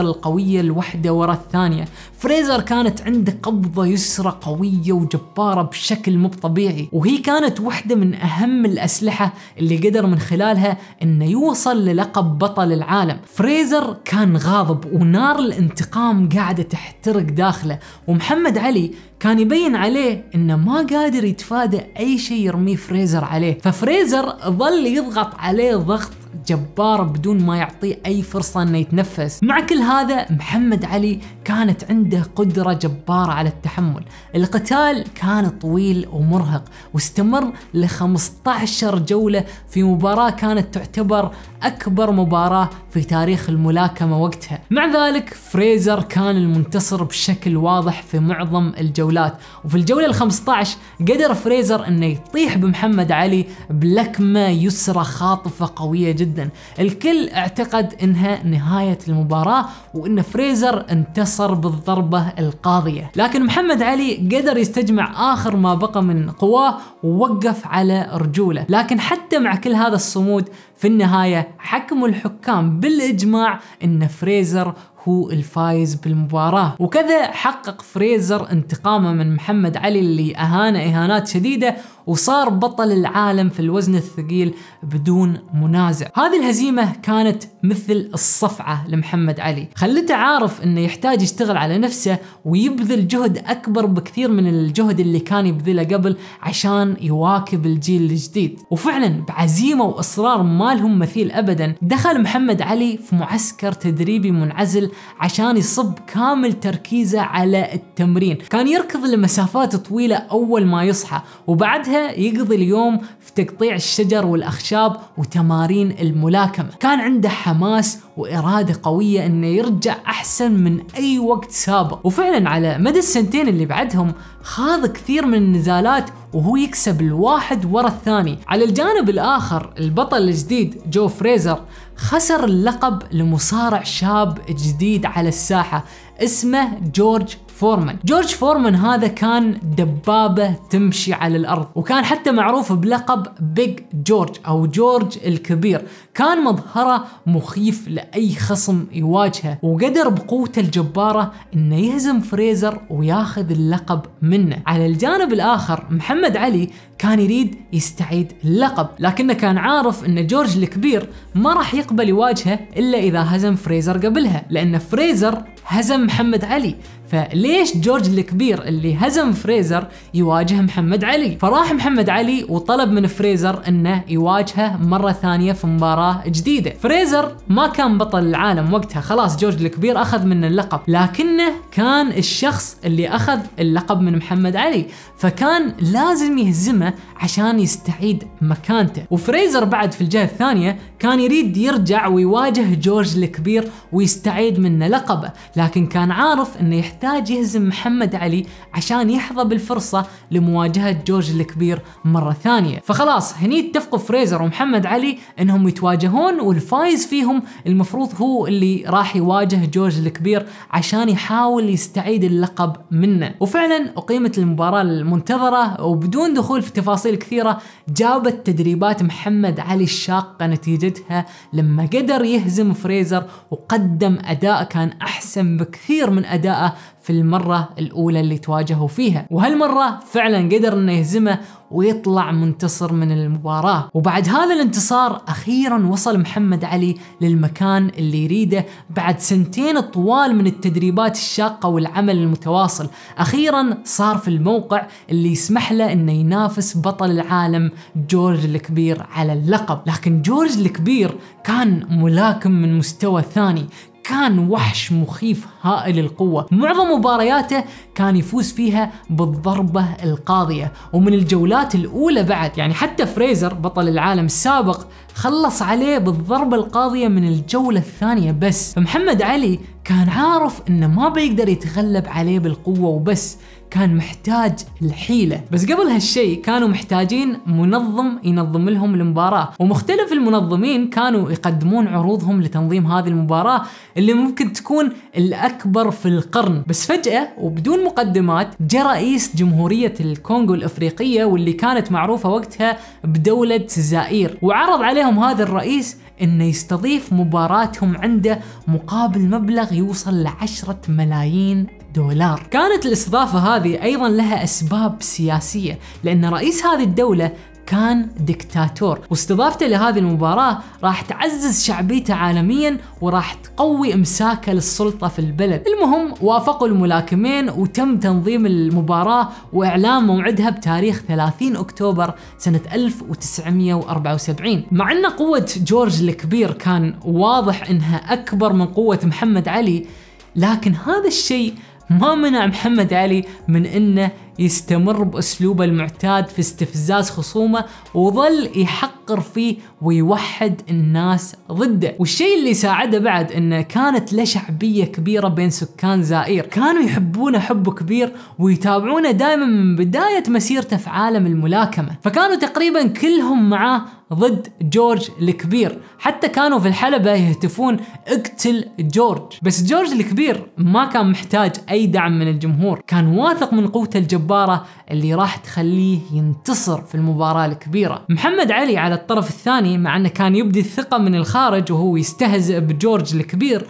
القوية الوحدة ورا الثانية. فريزر كانت عنده قبضة يسرى قوية وجبارة بشكل مو طبيعي، وهي كانت واحدة من أهم الأسلحة اللي قدر من خلالها أنه يوصل للقب بطل العالم. فريزر كان غاضب ونار الانتقام قاعدة تحترق داخله، ومحمد علي كان يبين عليه انه ما قادر يتفادى اي شيء يرميه فريزر عليه، ففريزر ظل يضغط عليه ضغط جبار بدون ما يعطيه أي فرصة أنه يتنفس. مع كل هذا محمد علي كانت عنده قدرة جبارة على التحمل. القتال كان طويل ومرهق واستمر ل 15 جولة في مباراة كانت تعتبر أكبر مباراة في تاريخ الملاكمة وقتها. مع ذلك فريزر كان المنتصر بشكل واضح في معظم الجولات، وفي الجولة ال 15 قدر فريزر أنه يطيح بمحمد علي بلكمة يسرى خاطفة قوية جدا. الكل اعتقد انها نهاية المباراة وان فريزر انتصر بالضربة القاضية، لكن محمد علي قدر يستجمع اخر ما بقى من قواه ووقف على رجوله. لكن حتى مع كل هذا الصمود في النهاية حكم الحكام بالاجماع ان فريزر هو الفائز بالمباراة، وكذا حقق فريزر انتقامه من محمد علي اللي أهانه إهانات شديدة وصار بطل العالم في الوزن الثقيل بدون منازع. هذه الهزيمة كانت مثل الصفعة لمحمد علي، خلته عارف أنه يحتاج يشتغل على نفسه ويبذل جهد أكبر بكثير من الجهد اللي كان يبذله قبل عشان يواكب الجيل الجديد. وفعلا بعزيمة وإصرار ما لهم مثيل أبدا دخل محمد علي في معسكر تدريبي منعزل عشان يصب كامل تركيزه على التمرين. كان يركض لمسافات طويلة أول ما يصحى، وبعدها يقضي اليوم في تقطيع الشجر والأخشاب وتمارين الملاكمة. كان عنده حماس وإرادة قوية أنه يرجع أحسن من أي وقت سابق، وفعلا على مدى السنتين اللي بعدهم خاض كثير من النزالات وهو يكسب الواحد ورا الثاني. على الجانب الآخر البطل الجديد جو فريزر خسر اللقب لمصارع شاب جديد على الساحة اسمه جورج فورمان. جورج فورمان هذا كان دبابة تمشي على الأرض، وكان حتى معروف بلقب بيج جورج أو جورج الكبير. كان مظهره مخيف لأي خصم يواجهه، وقدر بقوته الجبارة إنه يهزم فريزر وياخذ اللقب منه. على الجانب الآخر محمد علي كان يريد يستعيد اللقب، لكنه كان عارف إن جورج الكبير ما راح يقبل يواجهه إلا إذا هزم فريزر قبلها، لأن فريزر هزم محمد علي، فليش جورج الكبير اللي هزم فريزر يواجه محمد علي؟ فراح محمد علي وطلب من فريزر انه يواجهه مرة ثانية في مباراة جديدة. فريزر ما كان بطل العالم وقتها، خلاص جورج الكبير اخذ منه اللقب، لكنه كان الشخص اللي اخذ اللقب من محمد علي، فكان لازم يهزمه عشان يستعيد مكانته. وفريزر بعد في الجهة الثانية كان يريد يرجع ويواجه جورج الكبير ويستعيد منه لقبه، لكن كان عارف انه يحتاج يهزم محمد علي عشان يحظى بالفرصة لمواجهة جورج الكبير مرة ثانية. فخلاص هني اتفقوا فريزر ومحمد علي انهم يتواجهون، والفايز فيهم المفروض هو اللي راح يواجه جورج الكبير عشان يحاول يستعيد اللقب منه. وفعلا اقيمت المباراة المنتظرة، وبدون دخول في تفاصيل كثيرة جاوبت تدريبات محمد علي الشاقة نتيجتها لما قدر يهزم فريزر، وقدم اداء كان احسن بكثير من اداءه في المرة الأولى اللي تواجهوا فيها، وهالمرة فعلا قدر انه يهزمه ويطلع منتصر من المباراة. وبعد هذا الانتصار أخيرا وصل محمد علي للمكان اللي يريده بعد سنتين طوال من التدريبات الشاقة والعمل المتواصل. أخيرا صار في الموقع اللي يسمح له انه ينافس بطل العالم جورج الكبير على اللقب. لكن جورج الكبير كان ملاكم من مستوى ثاني، كان وحش مخيف هائل القوة، معظم مبارياته كان يفوز فيها بالضربة القاضية ومن الجولات الأولى بعد، يعني حتى فريزر بطل العالم السابق خلص عليه بالضربة القاضية من الجولة الثانية بس. فمحمد علي كان عارف انه ما بيقدر يتغلب عليه بالقوة وبس، كان محتاج الحيلة. بس قبل هالشيء كانوا محتاجين منظم ينظم لهم المباراة، ومختلف المنظمين كانوا يقدمون عروضهم لتنظيم هذه المباراة اللي ممكن تكون الأكبر في القرن. بس فجأة وبدون مقدمات جاء رئيس جمهورية الكونغو الأفريقية واللي كانت معروفة وقتها بدولة الجزائر، وعرض عليهم هذا الرئيس انه يستضيف مباراتهم عنده مقابل مبلغ يوصل ل10 ملايين دولار. كانت الاستضافة هذه ايضا لها اسباب سياسية، لان رئيس هذه الدولة كان دكتاتور، واستضافته لهذه المباراة راح تعزز شعبيته عالميا وراح تقوي امساكه للسلطة في البلد. المهم وافقوا الملاكمين، وتم تنظيم المباراة واعلان موعدها بتاريخ 30 اكتوبر سنة 1974. مع ان قوة جورج الكبير كان واضح انها اكبر من قوة محمد علي، لكن هذا الشيء ما منع محمد علي من انه يستمر بأسلوبه المعتاد في استفزاز خصومه، وظل يحقر فيه ويوحد الناس ضده. والشيء اللي ساعده بعد انه كانت له شعبية كبيرة بين سكان زائير، كانوا يحبونه حب كبير ويتابعونه دائما من بداية مسيرته في عالم الملاكمة، فكانوا تقريبا كلهم معاه ضد جورج الكبير، حتى كانوا في الحلبة يهتفون اقتل جورج. بس جورج الكبير ما كان محتاج اي دعم من الجمهور، كان واثق من قوته الجبارة اللي راح تخليه ينتصر في المباراة الكبيرة. محمد علي على الطرف الثاني مع انه كان يبدي الثقة من الخارج وهو يستهزئ بجورج الكبير،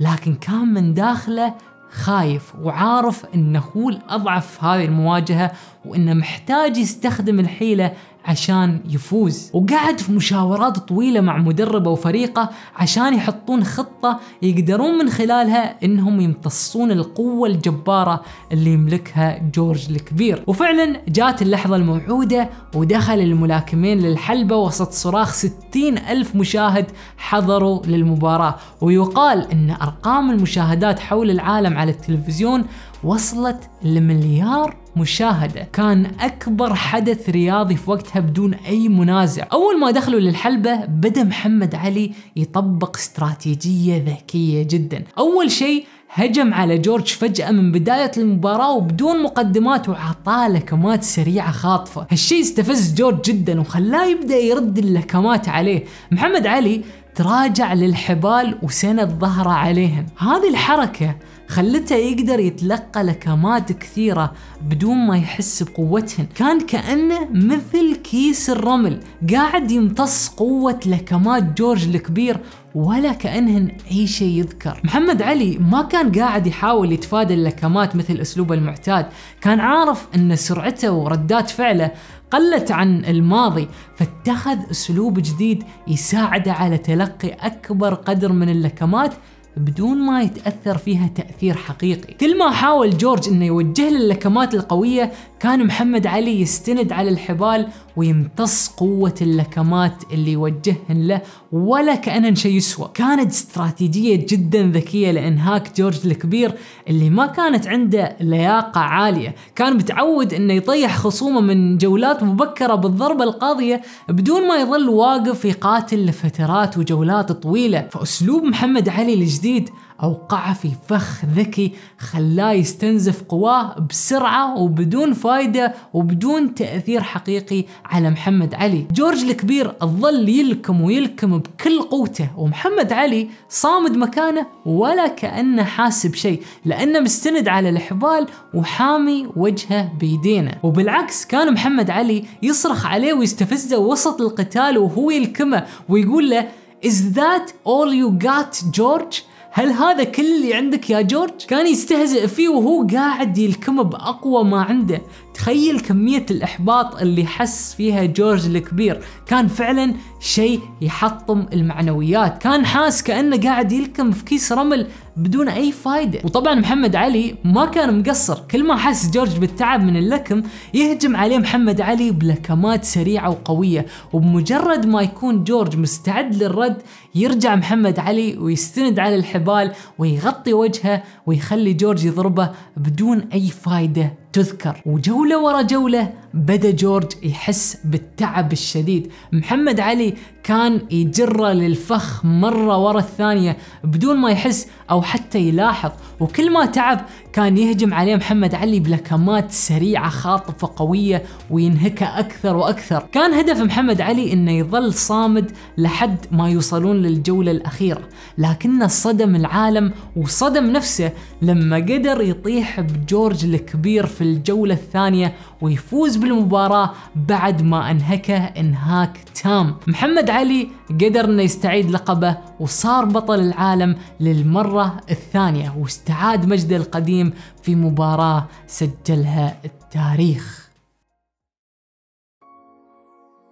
لكن كان من داخله خايف وعارف انه هو الاضعف في هذه المواجهة، وانه محتاج يستخدم الحيلة عشان يفوز. وقعد في مشاورات طويلة مع مدربه وفريقه عشان يحطون خطة يقدرون من خلالها انهم يمتصون القوة الجبارة اللي يملكها جورج الكبير. وفعلا جات اللحظة الموعودة، ودخل الملاكمين للحلبة وسط صراخ 60,000 مشاهد حضروا للمباراة، ويقال ان ارقام المشاهدات حول العالم على التلفزيون وصلت ل1,000,000,000 مشاهدة. كان أكبر حدث رياضي في وقتها بدون أي منازع. أول ما دخلوا للحلبة بدأ محمد علي يطبق استراتيجية ذكية جدا. أول شيء هجم على جورج فجأة من بداية المباراة وبدون مقدمات، وعطاه لكمات سريعة خاطفة. هالشيء استفز جورج جدا وخلاه يبدأ يرد اللكمات عليه. محمد علي تراجع للحبال وسند ظهره عليهم، هذه الحركة خلته يقدر يتلقى لكمات كثيرة بدون ما يحس بقوتهن. كان كأنه مثل كيس الرمل قاعد يمتص قوة لكمات جورج الكبير، ولا كأنهن أي شيء يذكر. محمد علي ما كان قاعد يحاول يتفادى اللكمات مثل أسلوبه المعتاد، كان عارف أن سرعته وردات فعله قلت عن الماضي، فاتخذ أسلوب جديد يساعده على تلقي أكبر قدر من اللكمات بدون ما يتأثر فيها تأثير حقيقي. كل ما حاول جورج انه يوجه للكمات القوية كان محمد علي يستند على الحبال ويمتص قوة اللكمات اللي يوجههن له ولا كأنهن شيء يسوى. كانت استراتيجية جدا ذكية لإنهاك جورج الكبير اللي ما كانت عنده لياقة عالية، كان متعود انه يطيح خصومه من جولات مبكرة بالضربة القاضية بدون ما يظل واقف يقاتل لفترات وجولات طويلة. فأسلوب محمد علي الجديد أوقعه في فخ ذكي خلاه يستنزف قواه بسرعة وبدون فايدة وبدون تأثير حقيقي على محمد علي. جورج الكبير ظل يلكم ويلكم بكل قوته ومحمد علي صامد مكانه ولا كأنه حاسب شيء لأنه مستند على الحبال وحامي وجهه بيدينه. وبالعكس كان محمد علي يصرخ عليه ويستفزه وسط القتال وهو يلكمه ويقول له Is that all you got George؟ هل هذا كل اللي عندك يا جورج؟ كان يستهزئ فيه وهو قاعد يلكمه بأقوى ما عنده. تخيل كمية الإحباط اللي حس فيها جورج الكبير، كان فعلا شيء يحطم المعنويات، كان حاس كأنه قاعد يلكم في كيس رمل بدون أي فايدة. وطبعا محمد علي ما كان مقصر، كل ما حس جورج بالتعب من اللكم يهجم عليه محمد علي بلكمات سريعة وقوية، وبمجرد ما يكون جورج مستعد للرد يرجع محمد علي ويستند على الحبال ويغطي وجهه ويخلي جورج يضربه بدون أي فايدة تذكر. وجولة ورا جولة بدأ جورج يحس بالتعب الشديد، محمد علي كان يجره للفخ مرة ورا الثانية بدون ما يحس أو حتى يلاحظ، وكل ما تعب كان يهجم عليه محمد علي بلكمات سريعة خاطفة قوية وينهكه أكثر وأكثر. كان هدف محمد علي أنه يظل صامد لحد ما يوصلون للجولة الأخيرة، لكنه صدم العالم وصدم نفسه لما قدر يطيح بجورج الكبير في الجولة الثانية ويفوز بالمباراة بعد ما أنهكه إنهاك تام. محمد علي قدر أنه يستعيد لقبه وصار بطل العالم للمرة الثانية واستعاد مجده القديم في مباراة سجلها التاريخ.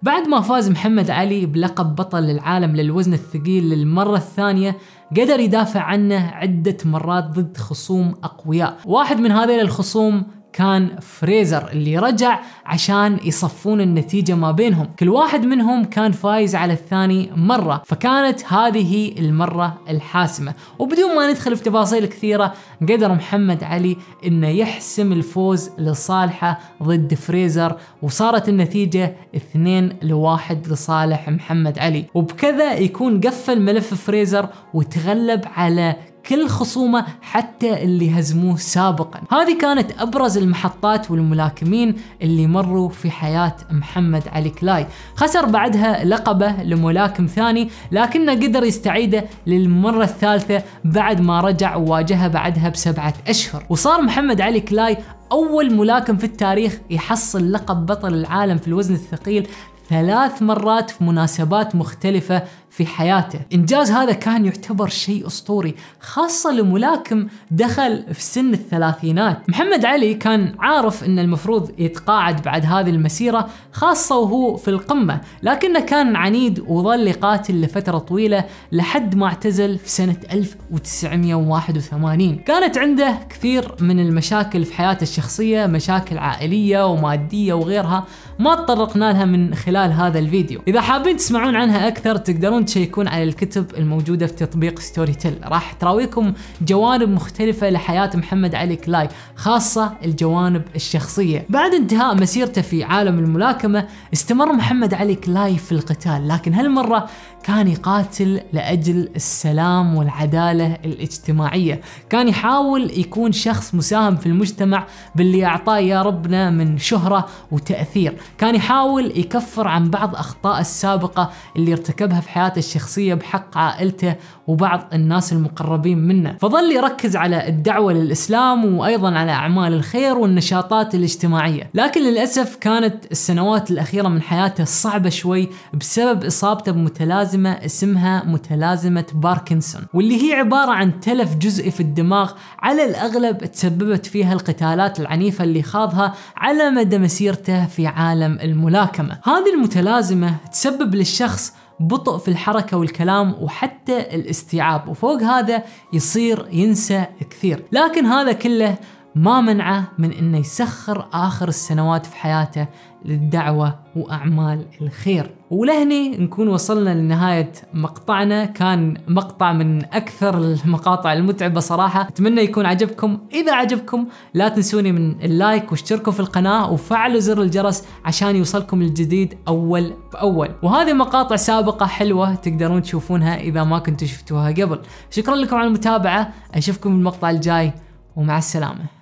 بعد ما فاز محمد علي بلقب بطل العالم للوزن الثقيل للمرة الثانية قدر يدافع عنه عدة مرات ضد خصوم أقوياء. واحد من هذيل الخصوم كان فريزر اللي رجع عشان يصفون النتيجة ما بينهم، كل واحد منهم كان فايز على الثاني مرة، فكانت هذه المرة الحاسمة. وبدون ما ندخل في تفاصيل كثيرة قدر محمد علي انه يحسم الفوز لصالحه ضد فريزر، وصارت النتيجة 2-1 لصالح محمد علي، وبكذا يكون قفل ملف فريزر وتغلب على كل خصومه حتى اللي هزموه سابقا. هذه كانت أبرز المحطات والملاكمين اللي مروا في حياة محمد علي كلاي. خسر بعدها لقبه لملاكم ثاني لكنه قدر يستعيده للمرة الثالثة بعد ما رجع وواجهه بعدها ب7 أشهر، وصار محمد علي كلاي أول ملاكم في التاريخ يحصل لقب بطل العالم في الوزن الثقيل 3 مرات في مناسبات مختلفة في حياته. إنجاز هذا كان يعتبر شيء أسطوري خاصة لملاكم دخل في سن الثلاثينات. محمد علي كان عارف أن المفروض يتقاعد بعد هذه المسيرة خاصة وهو في القمة، لكنه كان عنيد وظل يقاتل لفترة طويلة لحد ما اعتزل في سنة 1981. كانت عنده كثير من المشاكل في حياته الشخصية، مشاكل عائلية ومادية وغيرها ما تطرقنا لها من خلال هذا الفيديو. إذا حابين تسمعون عنها أكثر تقدرون تشيكون على الكتب الموجودة في تطبيق ستوري تيل، راح تراويكم جوانب مختلفة لحياة محمد علي كلاي خاصة الجوانب الشخصية. بعد انتهاء مسيرته في عالم الملاكمة استمر محمد علي كلاي في القتال، لكن هالمرة كان يقاتل لأجل السلام والعدالة الاجتماعية، كان يحاول يكون شخص مساهم في المجتمع باللي أعطاه يا ربنا من شهرة وتأثير، كان يحاول يكفر عن بعض أخطاء السابقة اللي ارتكبها في حياته الشخصية بحق عائلته وبعض الناس المقربين منه، فظل يركز على الدعوة للإسلام وأيضا على أعمال الخير والنشاطات الاجتماعية. لكن للأسف كانت السنوات الأخيرة من حياته صعبة شوي بسبب إصابته بمتلازمة اسمها متلازمة باركنسون، واللي هي عبارة عن تلف جزئي في الدماغ على الأغلب تسببت فيها القتالات العنيفة اللي خاضها على مدى مسيرته في عالم الملاكمة. هذه المتلازمة تسبب للشخص بطء في الحركة والكلام وحتى الاستيعاب، وفوق هذا يصير ينسى كثير. لكن هذا كله ما منعه من انه يسخر اخر السنوات في حياته للدعوة واعمال الخير. ولهني نكون وصلنا لنهاية مقطعنا، كان مقطع من اكثر المقاطع المتعبة صراحة، اتمنى يكون عجبكم. اذا عجبكم لا تنسوني من اللايك واشتركوا في القناة وفعلوا زر الجرس عشان يوصلكم الجديد اول باول، وهذه مقاطع سابقة حلوة تقدرون تشوفونها اذا ما كنتوا شفتوها قبل. شكرا لكم على المتابعة، اشوفكم المقطع الجاي ومع السلامة.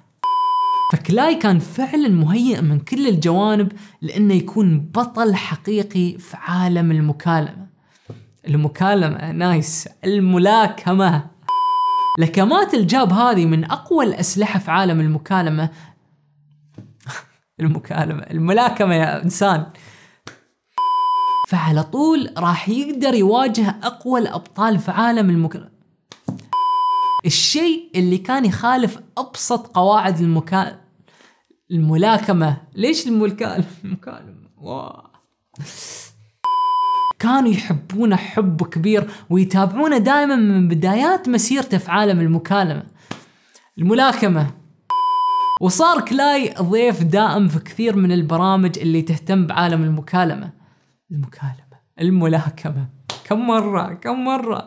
فكلاي كان فعلا مهيئ من كل الجوانب لأنه يكون بطل حقيقي في عالم المكالمة نايس، الملاكمة. لكمات الجاب هذه من أقوى الأسلحة في عالم الملاكمة يا إنسان. فعلى طول راح يقدر يواجه أقوى الأبطال في عالم الشيء اللي كان يخالف أبسط قواعد الملاكمة. ليش المكالمة؟ كانوا يحبونه حب كبير ويتابعونه دائما من بدايات مسيرته في عالم الملاكمة. وصار كلاي ضيف دائم في كثير من البرامج اللي تهتم بعالم الملاكمة. كم مرة